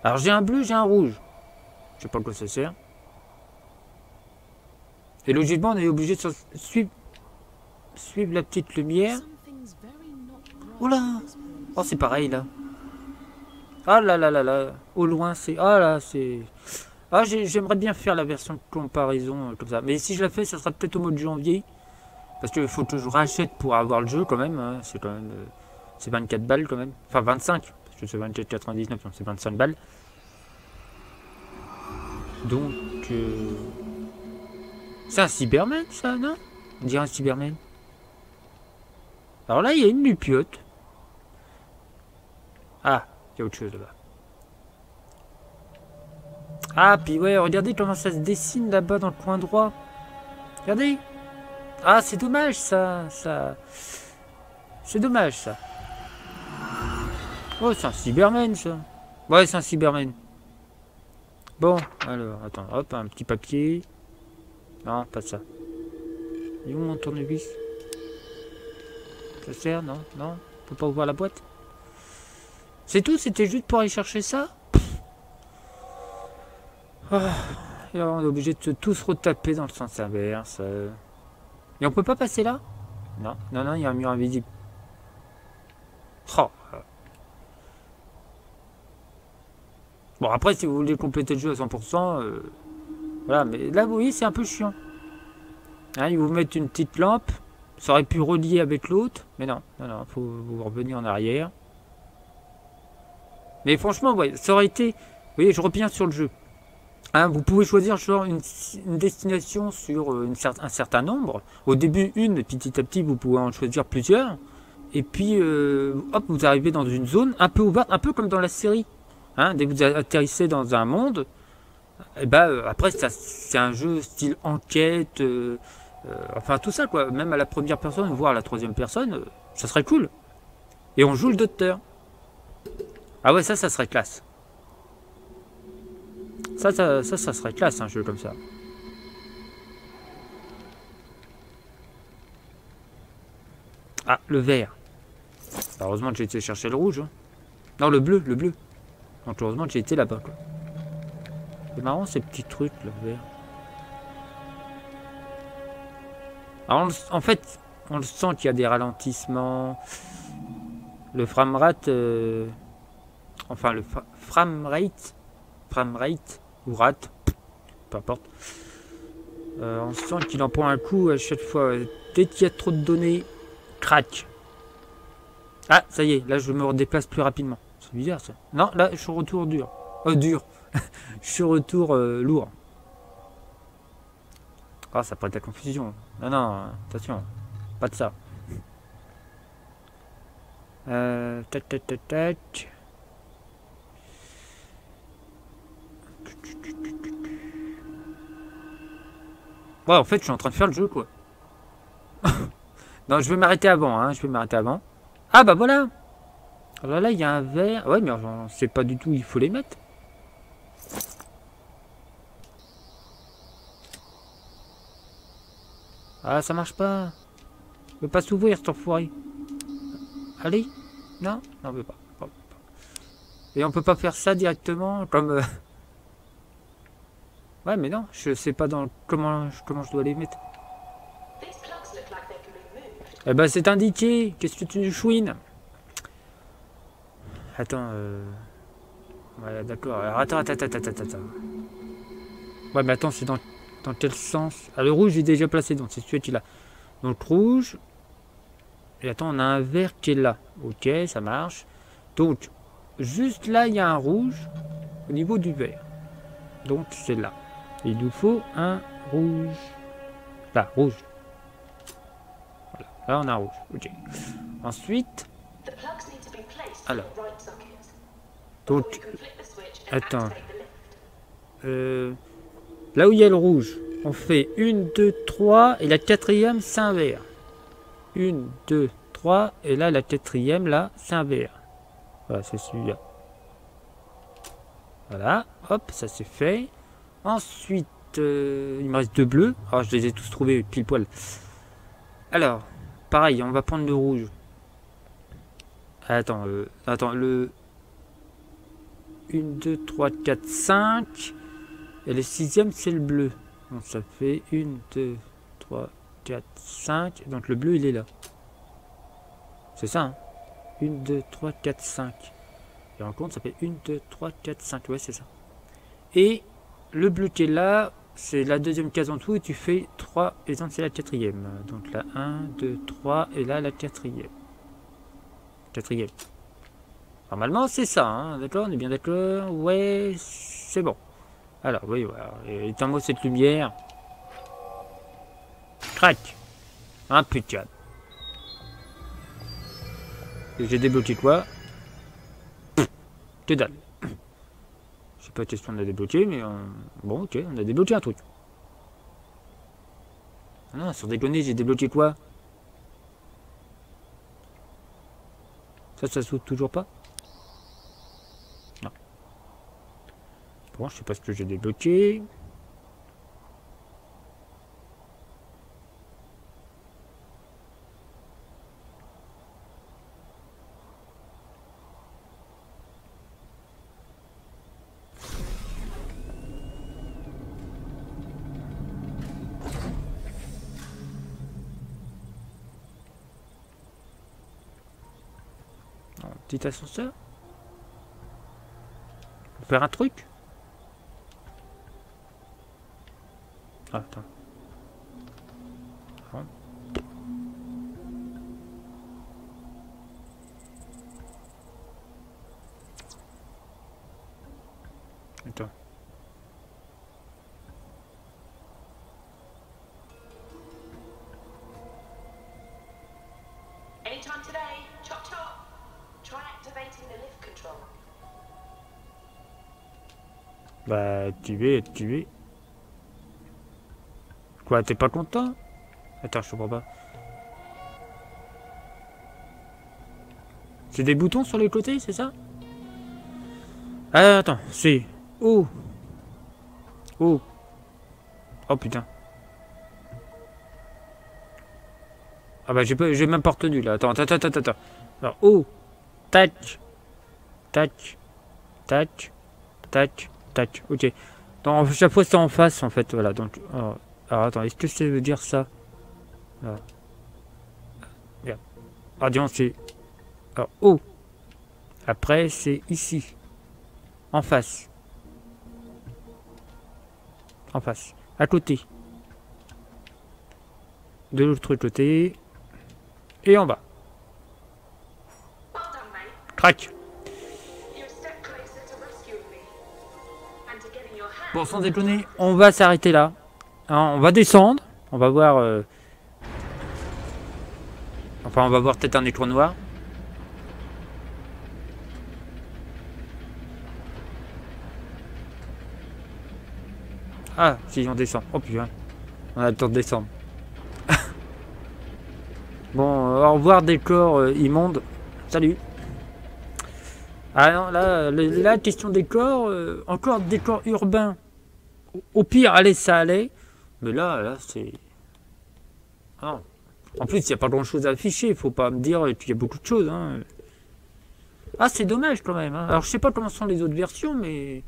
Alors j'ai un bleu, j'ai un rouge. Je sais pas à quoi ça sert. Et logiquement, on est obligé de suivre, suivre la petite lumière. Oh là! Oh, c'est pareil là. Ah là là là là. Au loin, c'est. Ah là, c'est. Ah, j'aimerais bien faire la version de comparaison euh, comme ça. Mais si je la fais, ça sera peut-être au mois de janvier. Parce qu'il faut que je rachète pour avoir le jeu quand même. Hein. C'est quand même. Euh, c'est vingt-quatre balles quand même. Enfin, vingt-cinq. Parce que c'est vingt-quatre quatre-vingt-dix-neuf, donc c'est vingt-cinq balles. Donc. Euh... C'est un Cyberman ça, non? On dirait un Cyberman. Alors là, il y a une lupiote. Ah, il y a autre chose là-bas. Ah, puis ouais, regardez comment ça se dessine là-bas dans le coin droit. Regardez. Ah, c'est dommage ça, ça. C'est dommage ça. Oh, c'est un Cyberman ça. Ouais, c'est un Cyberman. Bon, alors, attends, hop, un petit papier. Non, pas ça. Il est où mon tournevis? Ça sert, non? Non? On peut pas ouvrir la boîte? C'est tout? C'était juste pour aller chercher ça? Oh. Et alors on est obligé de se tous retaper dans le sens inverse. Et on peut pas passer là? Non, non, non, il y a un mur invisible. Oh. Bon, après, si vous voulez compléter le jeu à cent pour cent... Euh... Voilà, mais là, vous voyez, c'est un peu chiant. Hein, ils vous mettent une petite lampe. Ça aurait pu relier avec l'autre. Mais non, non, non, faut vous revenir en arrière. Mais franchement, ouais, ça aurait été... Vous voyez, je reviens sur le jeu. Hein, vous pouvez choisir genre une, une destination sur une cer un certain nombre. Au début, une. Petit à petit, vous pouvez en choisir plusieurs. Et puis, euh, hop, vous arrivez dans une zone un peu ouverte, un peu comme dans la série. Hein, dès que vous atterrissez dans un monde... Et bah euh, après c'est un jeu style enquête, euh, euh, enfin tout ça quoi, même à la première personne voire à la troisième personne, euh, ça serait cool. Et on joue le docteur. Ah ouais, ça ça serait classe. Ça ça, ça, ça serait classe un jeu comme ça. Ah, le vert. Heureusement que j'ai été chercher le rouge. Hein. Non, le bleu, le bleu. Donc heureusement que j'ai été là-bas quoi. C'est marrant ces petits trucs là, vert. Alors, on, en fait, on le sent qu'il y a des ralentissements. Le framerate, euh, enfin le framerate, framerate ou rate, peu importe. Euh, on sent qu'il en prend un coup à chaque fois. Dès qu'il y a trop de données, crac. Ah, ça y est, là je me redéplace plus rapidement. C'est bizarre ça. Non, là je suis au retour dur. Oh, dur. Je suis retour euh, lourd. Ah, oh, ça prête à confusion. Non, non, attention. Pas de ça. Euh, tac, tac, tac, tac. Ouais, en fait, je suis en train de faire le jeu, quoi. Non, je vais m'arrêter avant, hein. Je vais m'arrêter avant. Ah, bah voilà. Alors là, il y a un verre. Ouais, mais on sait pas du tout où il faut les mettre. Ah, ça marche pas. Il veut pas s'ouvrir, cet enfoiré. Allez. Non, non, on veut pas. Et on peut pas faire ça directement, comme... Euh... Ouais, mais non, je sais pas dans comment, comment je dois les mettre. Eh ben, c'est indiqué. Qu'est-ce que tu chouines? Attends, euh... Ouais, d'accord. Alors, attends, attends, attends, attends, attends. Ouais, mais attends, c'est dans... Dans quel sens? Ah, le rouge, j'ai déjà placé, donc c'est celui qui est là. Donc rouge. Et attends, on a un vert qui est là. Ok, ça marche. Donc, juste là, il y a un rouge au niveau du vert. Donc, c'est là. Il nous faut un rouge. Là, rouge. Voilà. Là, on a un rouge. Ok. Ensuite. Alors. Donc. Attends. Euh. Là où il y a le rouge, On fait une, deux, trois, et la quatrième, c'est un V R. une, deux, trois, et là, la quatrième, là, c'est un V R. Voilà, c'est celui-là. Voilà, hop, ça c'est fait. Ensuite, euh, il me reste deux bleus. Alors, je les ai tous trouvés pile poil. Alors, pareil, on va prendre le rouge. Attends, euh, attends, le... une, deux, trois, quatre, cinq. Et le sixième, c'est le bleu. Donc ça fait une, deux, trois, quatre, cinq. Donc le bleu, il est là. C'est ça, hein? une, deux, trois, quatre, cinq. Et en compte, ça fait une, deux, trois, quatre, cinq. Ouais, c'est ça. Et le bleu qui est là, c'est la deuxième case en dessous. Et tu fais trois. Et donc c'est la quatrième. Donc là, un, deux, trois. Et là, la quatrième. Quatrième. Normalement, c'est ça, hein, d'accord? On est bien d'accord? Ouais, c'est bon. Alors, oui, voilà. Éteins-moi cette lumière. Crac! Impeccable. Et j'ai débloqué quoi? Pff, que dalle. Je sais pas qu'est-ce qu'on a débloqué, mais on... bon, ok, on a débloqué un truc. Non, sans déconner, j'ai débloqué quoi? Ça, ça s'ouvre toujours pas? Bon, je sais pas ce que j'ai débloqué. Un petit ascenseur. Faut faire un truc. Ah, attends. Bon. Attends. Anytime today, chop chop. Try activating the lift control. Bah, activer, activer. Quoi, t'es pas content? Attends, je comprends pas. C'est des boutons sur les côtés, c'est ça? Ah, attends, c'est... Oh! Oh! Oh, putain. Ah bah, j'ai pas... j'ai même pas retenu, là. Attends, attends, attends, attends. Alors, oh! Tac! Tac! Tac! Tac! Tac! Ok. Donc, chaque fois, c'est en face, en fait, voilà. Donc... Alors... Alors attends, est-ce que ça veut dire ça? Ah, regarde. Ah, disons, c'est... Alors, oh! Après, c'est ici. En face. En face. À côté. De l'autre côté. Et en bas. Crac! Bon, sans déconner, on va s'arrêter là. On va descendre, on va voir... Euh... Enfin, on va voir peut-être un écran noir. Ah, si, on descend. Oh putain, on a le temps de descendre. Bon, au revoir décor euh, immonde. Salut. Ah non, là, la question décor, euh, encore décor urbain. Au pire, allez, ça allait. Mais là, là, c'est... Ah. En plus, il n'y a pas grand-chose à afficher. Il faut pas me dire qu'il y a beaucoup de choses. Hein. Ah, c'est dommage quand même. Hein. Alors, je sais pas comment sont les autres versions, mais...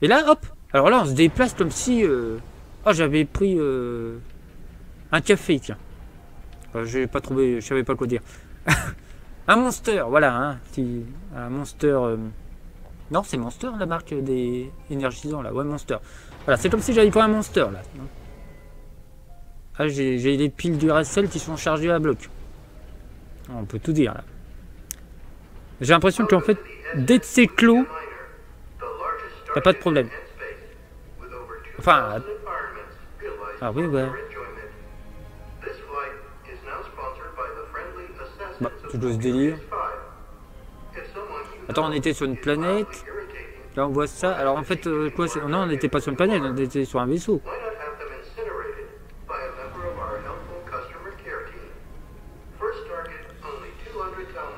Et là, hop. Alors là, on se déplace comme si... Euh... Ah, j'avais pris euh... un café, tiens. Euh, j'ai pas trouvé... Je savais pas quoi dire. Un monster, voilà. Hein. Petit... Un monster... Euh... Non, c'est Monster, la marque des énergisants, là. Ouais, Monster. Voilà, c'est comme si j'avais pas un Monster, là. Ah, j'ai les piles du Duracell qui sont chargées à bloc. On peut tout dire, là. J'ai l'impression qu'en fait, dès que c'est clos, t'as pas de problème. Enfin... Ah oui, ouais. Bah, tout ce délire. Attends, on était sur une planète. Là, on voit ça. Alors, en fait, quoi? Non, on n'était pas sur une planète, on était sur un vaisseau.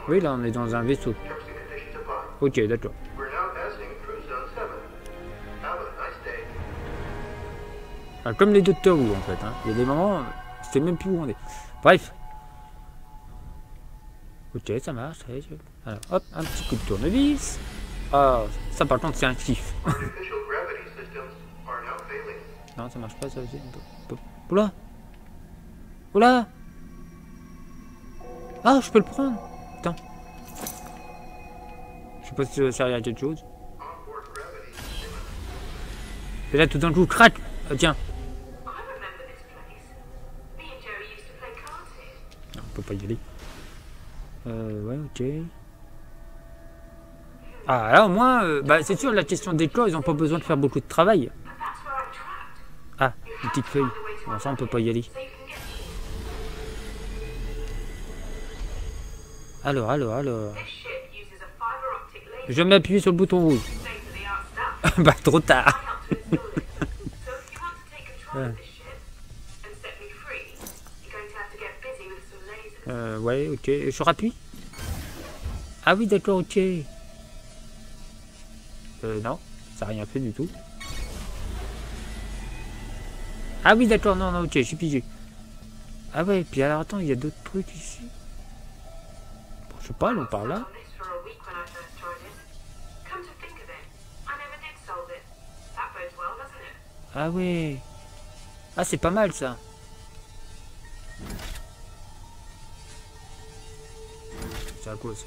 Oui, là, on est dans un vaisseau. Ok, d'accord. Ah, comme les Doctor Who, en fait. Hein. Il y a des moments, je sais même plus où on est. Bref. Ok, ça marche. Alors, hop, un petit coup de tournevis. Ah, ça par contre, c'est un kiff. Non, ça marche pas, ça aussi. Oula. Oula. Ah, je peux le prendre. Attends. Je sais pas si ça va servir à quelque chose. Et là, tout d'un coup, crac. Ah, tiens. Non, on peut pas y aller. Euh, ouais, ok. Ah, là, au moins, euh, bah, c'est sûr, la question des corps, ils ont pas besoin de faire beaucoup de travail. Ah, une petite feuille. Bon, ça, on peut pas y aller. Alors, alors, alors... Je m'appuie sur le bouton rouge. Bah, trop tard. euh. Euh, ouais, ok. Je rappuie. Ah oui, d'accord, ok. Euh, non. Ça n'a rien fait du tout. Ah oui, d'accord, non, non, ok, je suis pigé. Ah ouais, puis alors, attends, il y a d'autres trucs ici. Bon, je sais pas, allons par là. Ah ouais. Ah, c'est pas mal, ça. C'est à cause.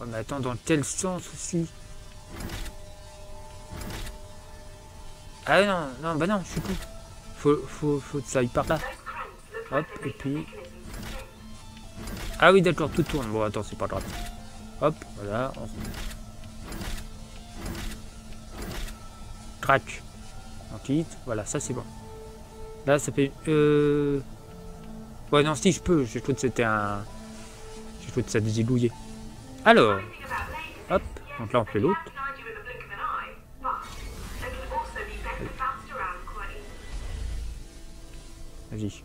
Oh, mais attends, dans quel sens aussi? Ah non, non, bah non, je suis con. Faut, faut, faut que ça aille par là. Hop, et puis... Ah oui, d'accord, tout tourne. Bon, attends, c'est pas grave. Hop, voilà. On... Crac. On quitte. Voilà, ça c'est bon. Là, ça fait... Euh... Ouais, non, si je peux. Je trouve que c'était un... Je trouve que ça désigouillait. Alors. Hop. Donc là, on fait l'autre. Vas-y.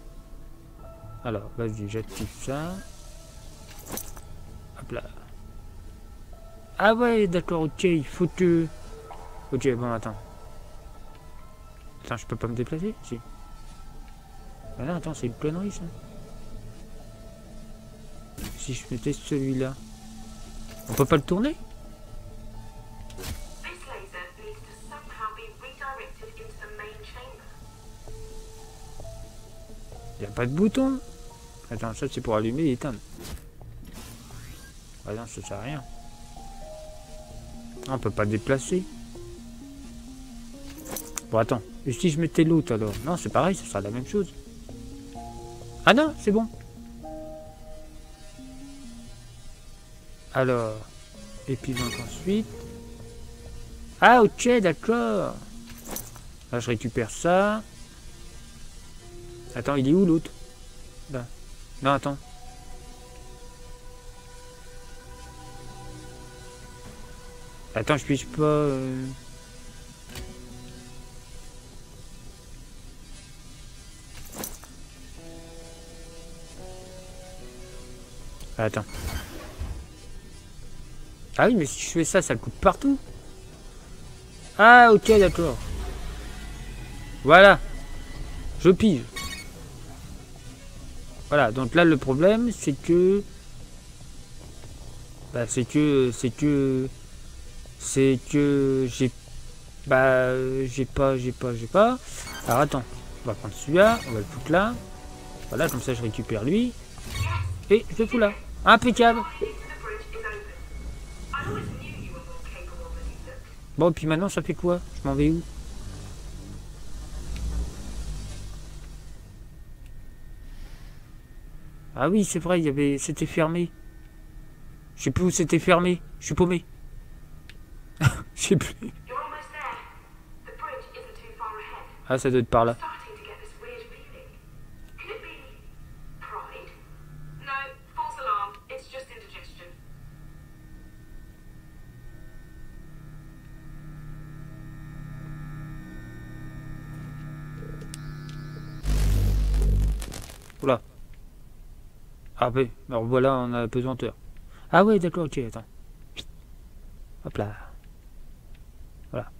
Alors, vas-y, j'active ça. Hop là. Ah ouais, d'accord, ok, il faut que... Ok, bon, attends. Attends, je peux pas me déplacer? Si. Ah non, attends, c'est une connerie, ça. Si je mettais celui-là... On peut pas le tourner? Y a pas de bouton. Attends, ça c'est pour allumer et éteindre. Ah non, ça sert à rien. On peut pas déplacer. Bon, attends. Et si je mettais l'autre alors? Non, c'est pareil, ça sera la même chose. Ah non, c'est bon. Alors. Et puis donc ensuite. Ah ok, d'accord. Là je récupère ça. Attends, il est où l'autre? Là. Non, attends. Attends, je puisse pas... Euh... Attends. Ah oui, mais si je fais ça, ça le coupe partout. Ah, ok, d'accord. Voilà. Je pige. Voilà, donc là le problème c'est que bah, c'est que c'est que c'est que j'ai bah j'ai pas j'ai pas j'ai pas alors attends, on va prendre celui-là, on va le foutre là, voilà, comme ça je récupère lui et je le fous là. Impeccable. Bon, puis maintenant ça fait quoi? Je m'en vais où? Ah oui, c'est vrai, il y avait, c'était fermé. Je sais plus où c'était fermé. Je suis paumé. Je sais plus. Ah, ça doit être par là. Oula. Ah oui, alors voilà, on a la pesanteur. Ah oui, d'accord, ok, attends. Hop là. Voilà.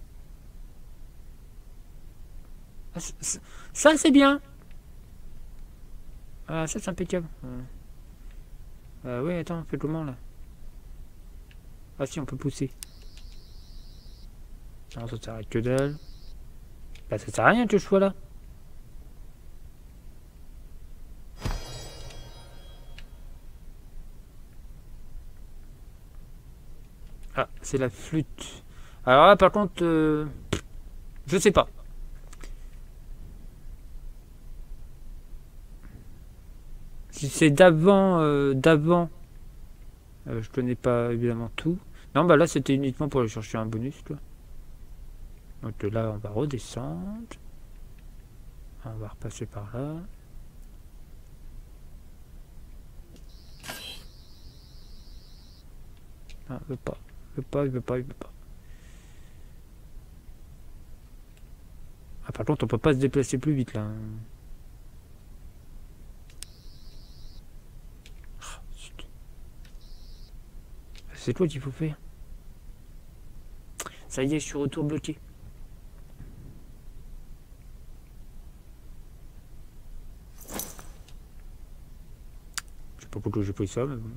Ah, ça, c'est bien. Ah, ça, c'est impeccable. Ah euh, oui, attends, on fait comment, là? Ah si, on peut pousser. Non, ça s'arrête que dalle. Bah, ça sert à rien que je sois là. Ah, c'est la flûte. Alors là, par contre, euh, je sais pas. Si c'est d'avant, euh, d'avant, euh, je connais pas évidemment tout. Non, bah là, c'était uniquement pour aller chercher un bonus, quoi. Donc là, on va redescendre. On va repasser par là. Non, il veut pas. Il veut pas, il veut pas, il veut pas. Ah, par contre, on peut pas se déplacer plus vite, là. C'est quoi qu'il faut faire? Ça y est, je suis retour bloqué. Je sais pas pourquoi j'ai pris ça, mais bon.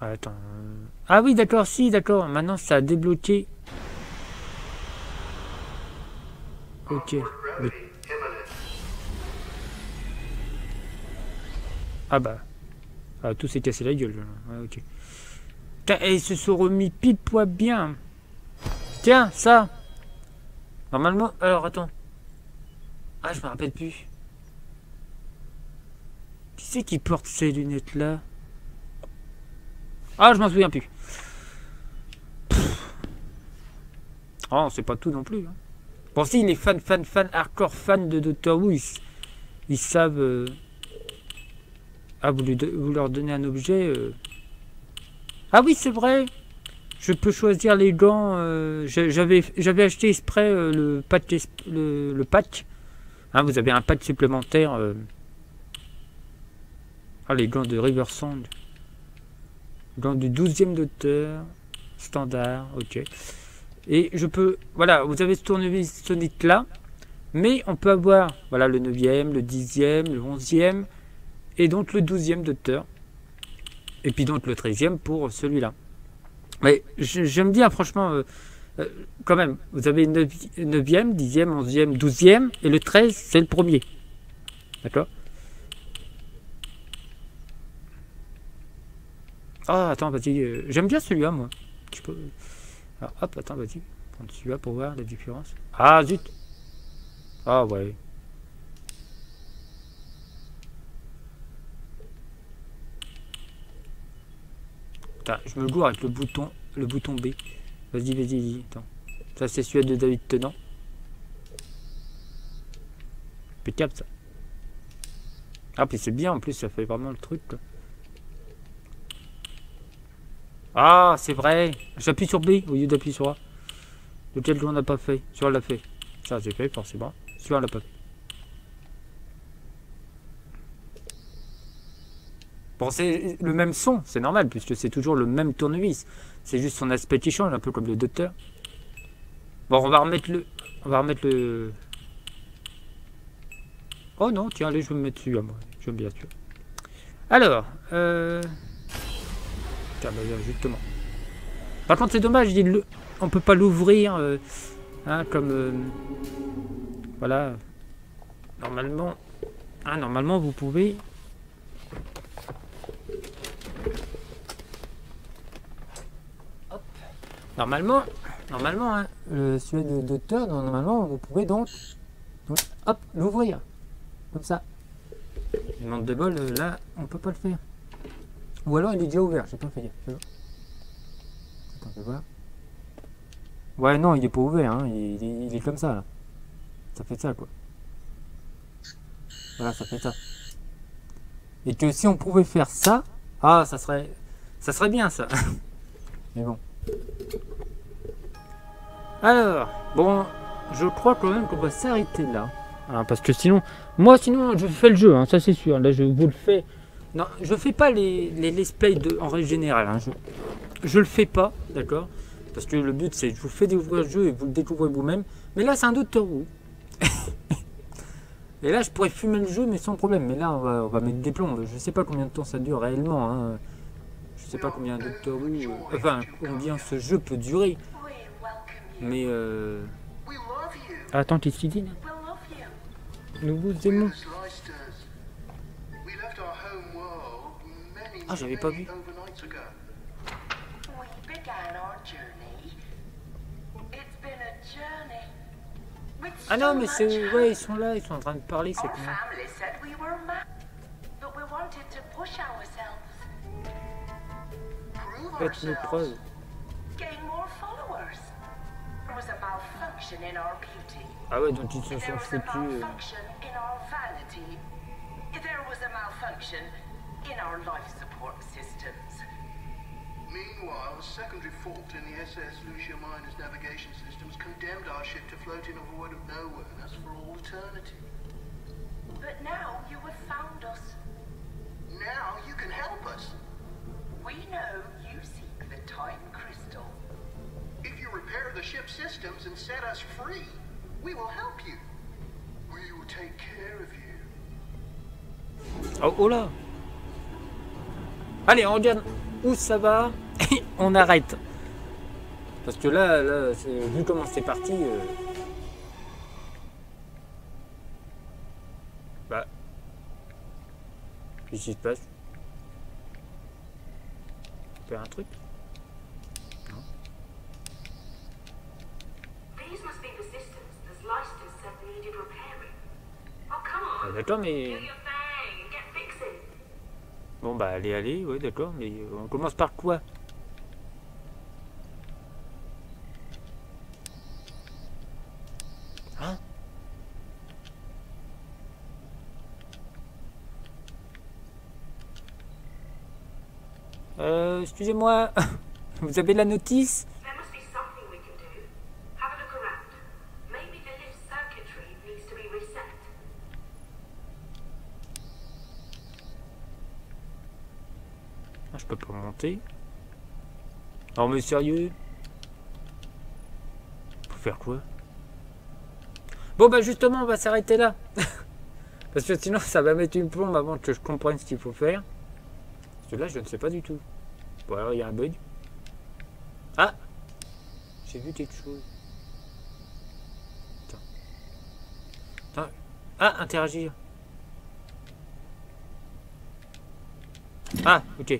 Ah, attends. Ah oui, d'accord, si, d'accord. Maintenant, ça a débloqué. Ok. Mais... Ah bah. Ah, tout s'est cassé la gueule. Ah, ok. Et ils se sont remis pile poil bien. Tiens, ça. Normalement, alors attends. Ah, je me rappelle plus. Qui c'est qui porte ces lunettes là? Ah, je m'en souviens plus. Pff. Oh, c'est pas tout non plus. Hein. Bon, si les fans, fans, fans, hardcore fans de Doctor Who, ils, ils savent. Euh... Ah, vous, lui, vous leur donnez un objet. Euh... Ah oui, c'est vrai. Je peux choisir les gants. Euh, j'avais, j'avais acheté exprès euh, le pack. Le, le pack. Hein, vous avez un pack supplémentaire. Euh... Ah, les gants de River Sand. Gants du douzième docteur. Standard. Ok. Et je peux. Voilà, vous avez ce tournevis sonique là. Mais on peut avoir. Voilà, le neuvième, le dixième, le onzième. Et donc le douzième docteur. Et puis donc le treizième pour celui-là. Mais j'aime bien, franchement, euh, euh, quand même, vous avez neuvième, dixième, onzième, douzième, et le treize, c'est le premier. D'accord? Ah, oh, attends, vas-y, euh, j'aime bien celui-là, moi. Je peux... Alors, hop, attends, vas-y, prendre celui-là pour voir la différence. Ah, zut! Ah, ouais. Putain, je me gourre avec le bouton, le bouton B. Vas-y, vas-y, vas-y. Attends. Ça, c'est celui de David Tennant. Impeccable, ça. Ah, puis c'est bien, en plus, ça fait vraiment le truc, quoi. Ah, c'est vrai. J'appuie sur B au lieu d'appuyer sur A. Lequel on n'a pas fait. Celui-là, on l'a fait. Ça, j'ai fait, forcément. Celui-là, on l'a pas fait. Bon, c'est le même son, c'est normal, puisque c'est toujours le même tournevis. C'est juste son aspect qui change, un peu comme le docteur. Bon, on va remettre le... On va remettre le... Oh non, tiens, allez, je vais me mettre dessus, à moi. J'aime bien, tu vois. Alors, euh... Tiens, bah, justement. Par contre, c'est dommage, il le... on peut pas l'ouvrir, euh... hein, comme... Euh... Voilà. Normalement... Ah, normalement, vous pouvez... Normalement, normalement, hein, le celui de docteur, normalement, vous pouvez donc, donc hop, l'ouvrir, comme ça. Une manque de bol, là, on peut pas le faire. Ou alors, il est déjà ouvert, j'ai pas fait gaffe. Attends, je vais voir. Ouais, non, il est pas ouvert, hein, il, il, il est comme ça, là. Ça fait ça, quoi. Voilà, ça fait ça. Et que si on pouvait faire ça, ah, ça serait, ça serait bien, ça. Mais bon. Alors, bon, je crois quand même qu'on va s'arrêter là. Ah, parce que sinon, moi sinon je fais le jeu, hein, ça c'est sûr. Là je vous le fais Non, je fais pas les, les let's play de, en règle générale. Hein. Je, je le fais pas, d'accord? Parce que le but, c'est je vous fais découvrir le jeu et vous le découvrez vous-même. Mais là, c'est un Doctor Who. Et là, je pourrais fumer le jeu, mais sans problème. Mais là, on va, on va mettre des plombs. Je sais pas combien de temps ça dure réellement. Hein. Je sais pas combien Doctor Who... Euh, enfin, combien ce jeu peut durer. Mais... Euh... Attends, qu'est-ce qu'il dit? Nous vous aimons. Ah, j'avais pas vu. Ah non, mais c'est... Ouais, ils sont là, ils sont en train de parler, c'est comment? Faites nos preuves. Ah ouais, donc ils se sont foutus... Euh... in our life support systems. Meanwhile, a secondary fault in the S S Lucia Minor's navigation systems condemned our ship to float in a void of nowhereness for all eternity. But now you have found us. Now you can help us. We know you seek the time crystal. If you repair the ship's systems and set us free, we will help you. We will take care of you. Oh, hola. Allez, on regarde où ça va et on arrête. Parce que là, là vu comment c'est parti... Euh... Bah... Qu'est-ce qui se passe? On fait un truc? Non. Ah, d'accord, mais... Bon bah allez, allez, ouais d'accord, mais on commence par quoi? Hein? Euh, excusez-moi, vous avez la notice? Je peux pas monter. Non mais sérieux. Pour faire quoi? Bon bah justement on va s'arrêter là. Parce que sinon ça va mettre une plombe avant que je comprenne ce qu'il faut faire. Parce que là je ne sais pas du tout. Bon alors il y a un bug. Ah, j'ai vu quelque chose. Attends. Attends. Ah, interagir. Ah, ok.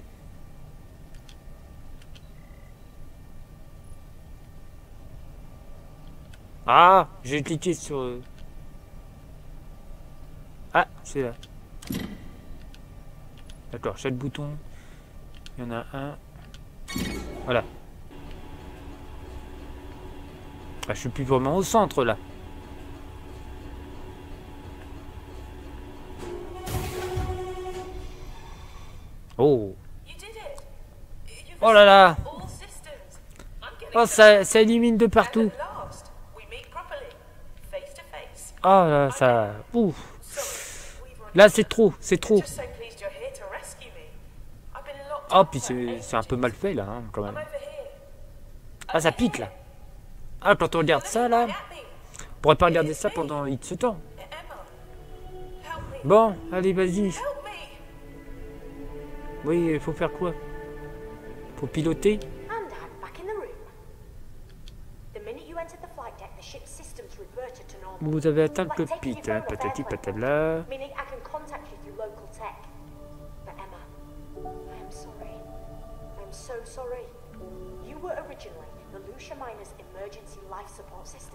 Ah, j'ai cliqué sur... Ah, c'est là. D'accord, chaque bouton. Il y en a un. Voilà. Ah, je suis plus vraiment au centre, là. Oh. Oh là là. Oh, ça, ça élimine de partout. Ah, oh là, ça... Ouf. Là, c'est trop, c'est trop. Ah, oh, puis c'est un peu mal fait, là, hein, quand même. Ah, ça pique, là. Ah, quand on regarde ça, là... On pourrait pas regarder ça pendant X temps. Bon, allez, vas-y. Oui, il faut faire quoi? Faut piloter? Vous avez atteint le cockpit, hein, patati patala.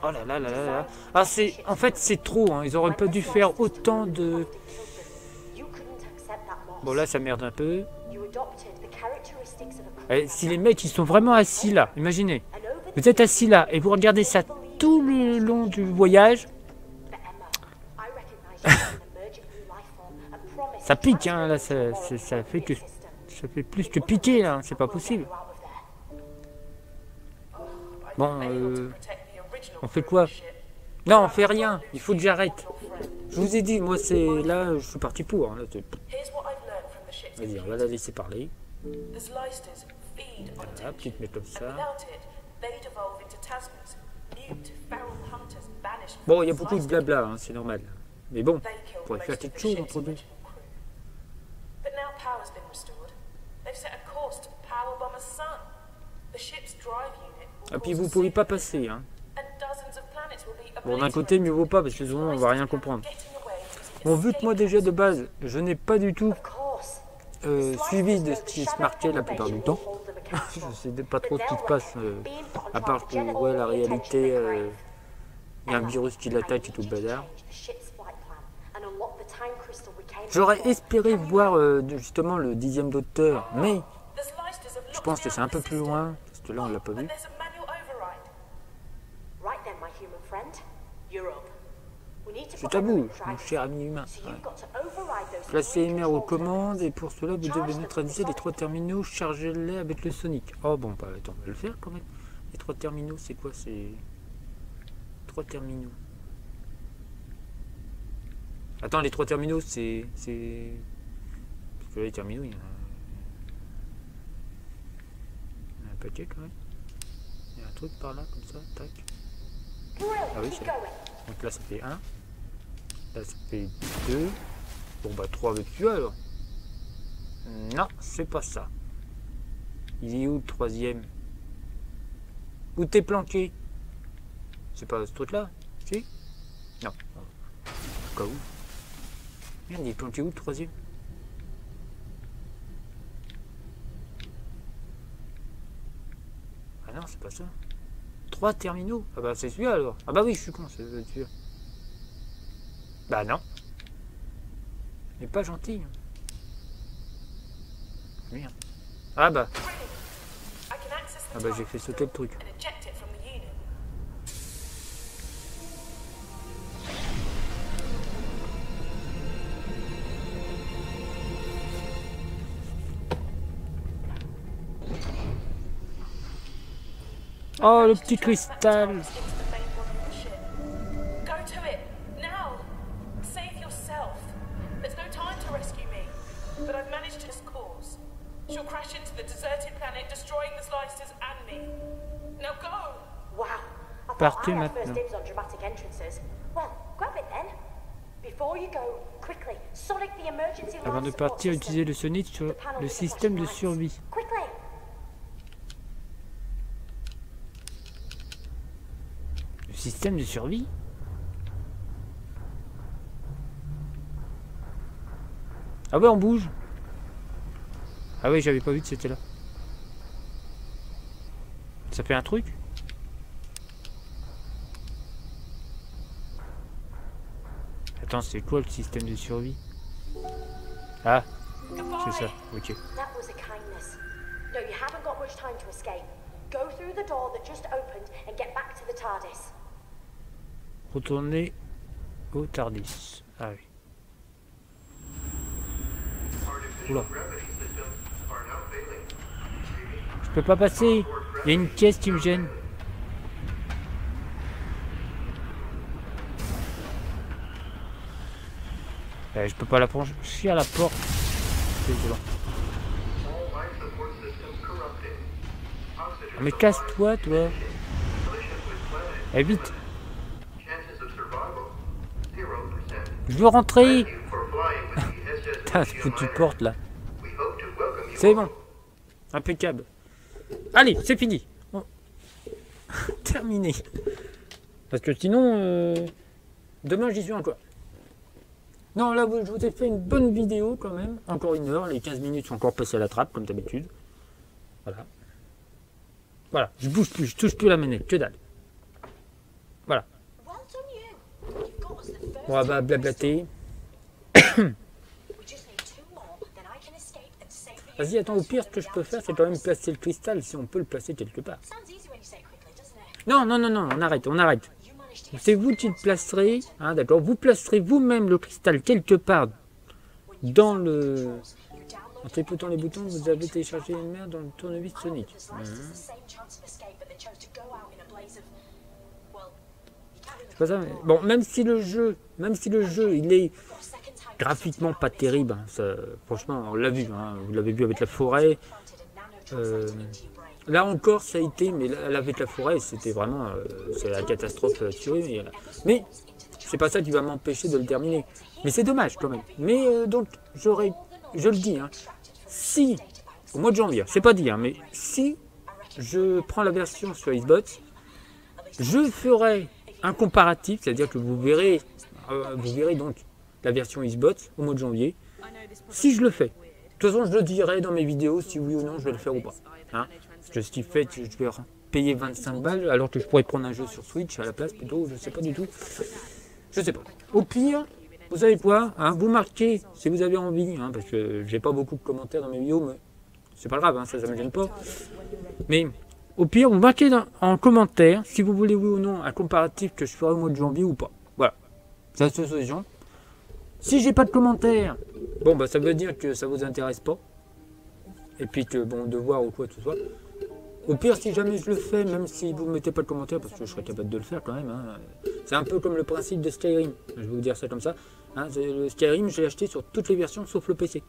Oh là là là là là. Ah, c'est... En fait, c'est trop, hein. Ils auraient pas dû faire autant de... Bon, là, ça merde un peu. Et si les mecs, ils sont vraiment assis là, imaginez. Vous êtes assis là et vous regardez ça tout le long du voyage. Ça pique, hein, là, ça, ça, ça fait que... Ça fait plus que piquer, là, hein, c'est pas possible. Bon, euh, on fait quoi? Non, on fait rien, il faut que j'arrête. Je vous ai dit, moi, c'est là, je suis parti pour. Hein, là, Allez, on va la laisser parler. Voilà, petite mets comme ça. Bon, il y a beaucoup de blabla, hein, c'est normal. Mais bon, on pourrait faire quelque chose entre nous. Ah, puis vous ne pouvez pas passer, hein. Bon, d'un côté, mieux vaut pas, parce que sinon, on ne va rien comprendre. Bon, vu que moi, déjà, de base, je n'ai pas du tout euh, suivi de ce qui se marquait la plupart du temps. Je ne sais pas trop ce qui se passe, euh, à part que, ouais, la réalité, euh, y a un virus qui l'attaque et tout le bazar. J'aurais espéré voir, euh, justement, le dixième docteur, mais je pense que c'est un peu plus loin, parce que là, on ne l'a pas vu. C'est à vous, mon cher ami humain. Ouais. Placez les mères aux commandes et pour cela, vous devez neutraliser les trois terminaux, chargez-les avec le Sonic. Oh bon, bah attends, on va le faire quand même. Les trois terminaux, c'est quoi? C'est trois terminaux. Attends, les trois terminaux, c'est... c'est... Parce que là, les terminaux, il y en a... Il y en a un paquet quand même. Il y a un truc par là, comme ça, tac. Ah oui, c'est là. Donc là, ça fait un. Là, ça fait deux. Bon, bah, trois avec celui-là, alors. Non, c'est pas ça. Il est où, le troisième? Où t'es planqué? C'est pas ce truc-là? Si? Non. Au cas où. Merde, il est planqué où, le troisième? Ah non, c'est pas ça. Trois terminaux? Ah bah, c'est celui-là, alors. Ah bah oui, je suis con, c'est celui-là. Bah non. Il est pas gentil. Merde. Ah bah. Ah bah j'ai fait sauter le truc. Oh, le petit cristal. Partez maintenant. Avant de partir, utilisez le Sonic sur le système de survie. Le système de survie? Ah ouais, on bouge. Ah ouais, j'avais pas vu que c'était là. Ça fait un truc? Attends, c'est quoi le système de survie? Ah, c'est ça, ok. Retournez au TARDIS. Ah oui. Oula. Je peux pas passer. Il y a une caisse qui me gêne. Eh, je peux pas la franchir. Je suis à la porte. C'est violent. Mais casse-toi, toi. Eh, vite. Je veux rentrer. Putain, cette foutue porte là. C'est bon. Impeccable. Allez, c'est fini. Bon. Terminé. Parce que sinon, euh, demain j'y suis encore. Non, là, je vous ai fait une bonne vidéo quand même. Encore une heure, les quinze minutes sont encore passées à la trappe, comme d'habitude. Voilà. Voilà, je bouge plus, je touche plus la manette, que dalle. Voilà. On va bah, blablater. Vas-y, attends, au pire, ce que je peux faire, c'est quand même placer le cristal, si on peut le placer quelque part. Non, non, non, non, on arrête, on arrête. C'est vous qui le placerez, hein, d'accord. Vous placerez vous-même le cristal quelque part dans le... En tripotant les boutons, vous avez téléchargé une merde dans le tournevis Sonic. Mmh. C'est pas ça, mais... Bon, même si le jeu, même si le jeu, il est... graphiquement pas terrible. Ça, franchement, on l'a vu, hein, vous l'avez vu avec la forêt. Euh, là encore, ça a été, mais là, avec la forêt, c'était vraiment euh, c'est la catastrophe assurée. Mais c'est pas ça qui va m'empêcher de le terminer. Mais c'est dommage quand même. Mais euh, donc, j'aurais, je le dis, hein, si au mois de janvier, c'est pas dit, hein, mais si je prends la version sur Xbox, je ferai un comparatif, c'est-à-dire que vous verrez, euh, vous verrez donc la version Xbox au mois de janvier, si je le fais. De toute façon, je le dirai dans mes vidéos si oui ou non je vais le faire ou pas. Hein, parce que ce qui fait, je vais payer vingt-cinq balles alors que je pourrais prendre un jeu sur Switch à la place plutôt, je sais pas du tout. Je sais pas. Au pire, vous savez quoi, hein, vous marquez si vous avez envie, hein, parce que j'ai pas beaucoup de commentaires dans mes vidéos, mais c'est pas grave, hein, ça ça me gêne pas. Mais au pire, vous marquez dans, en commentaire si vous voulez oui ou non un comparatif que je ferai au mois de janvier ou pas. Voilà, ça c'est solution. Si j'ai pas de commentaires, bon bah ça veut dire que ça vous intéresse pas. Et puis que bon, de voir ou quoi que ce soit. Au pire, si jamais je le fais, même si vous ne mettez pas de commentaires, parce que je serais capable de le faire quand même. Hein. C'est un peu comme le principe de Skyrim. Je vais vous dire ça comme ça. Hein, le Skyrim, je l'ai acheté sur toutes les versions sauf le P C.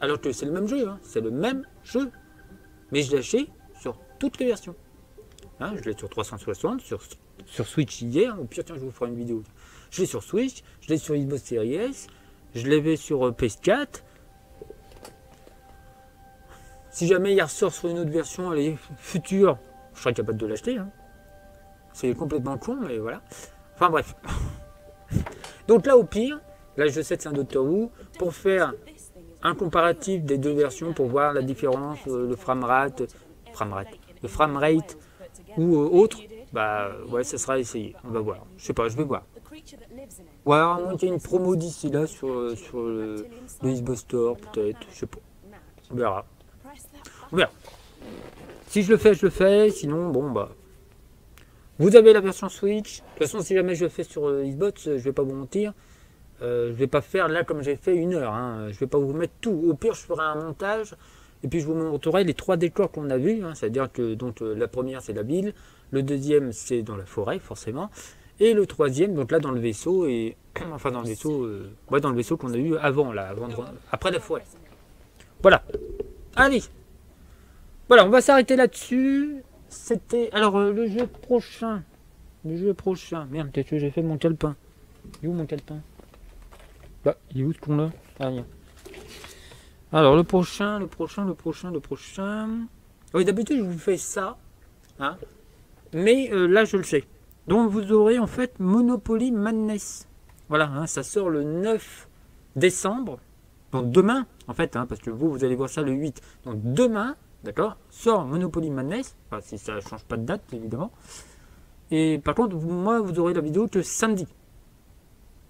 Alors que c'est le même jeu, hein. C'est le même jeu. Mais je l'ai acheté sur toutes les versions. Hein, je l'ai sur trois cent soixante, sur, sur Switch hier. Au pire, tiens, je vous ferai une vidéo. Je l'ai sur Switch, je l'ai sur Xbox Series S, je l'ai sur P S quatre. Si jamais il ressort sur une autre version, elle est future, je serais capable de l'acheter. Hein. C'est complètement con, mais voilà. Enfin bref. Donc là, au pire, là je sais que c'est un Doctor Who, pour faire un comparatif des deux versions, pour voir la différence, euh, le framerate, framerate, le framerate ou euh, autre, bah ouais, ça sera essayé. On va voir. Je sais pas, je vais voir. Ouais, à moins qu'il y ait une promo d'ici là sur, sur le, le Xbox Store, peut-être, je sais pas. On verra. Bien. Si je le fais, je le fais. Sinon, bon, bah. Vous avez la version Switch. De toute façon, si jamais je le fais sur euh, Xbox, euh, je vais pas vous mentir. Euh, je vais pas faire là comme j'ai fait une heure. Hein. Je vais pas vous mettre tout. Au pire, je ferai un montage. Et puis, je vous montrerai les trois décors qu'on a vus. Hein. C'est-à-dire que donc euh, la première, c'est la ville. Le deuxième, c'est dans la forêt, forcément. Et le troisième, donc là, dans le vaisseau. Et enfin, dans le vaisseau. Euh, ouais, dans le vaisseau qu'on a eu avant, là. Avant de... Après la forêt. Voilà. Allez! Voilà, on va s'arrêter là-dessus. C'était... Alors, euh, le jeu prochain. Le jeu prochain. Merde, qu'est-ce que j'ai fait de mon calepin? Il est où mon calepin? Bah, il est où ce con là? Ah, rien. Alors, le prochain, le prochain, le prochain, le prochain... Oui, d'habitude, je vous fais ça. Hein, mais euh, là, je le sais. Donc, vous aurez en fait Monopoly Madness. Voilà, hein, ça sort le neuf décembre. Donc, demain, en fait, hein, parce que vous, vous allez voir ça le huit. Donc, demain... D'accord, sort Monopoly Madness, enfin si ça ne change pas de date évidemment. Et par contre, vous, moi vous aurez la vidéo que samedi.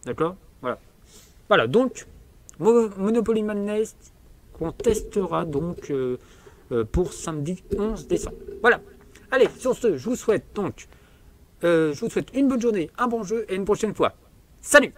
D'accord, voilà. Voilà, donc Monopoly Madness qu'on testera donc euh, euh, pour samedi onze décembre. Voilà. Allez, sur ce, je vous souhaite donc, euh, je vous souhaite une bonne journée, un bon jeu et une prochaine fois. Salut!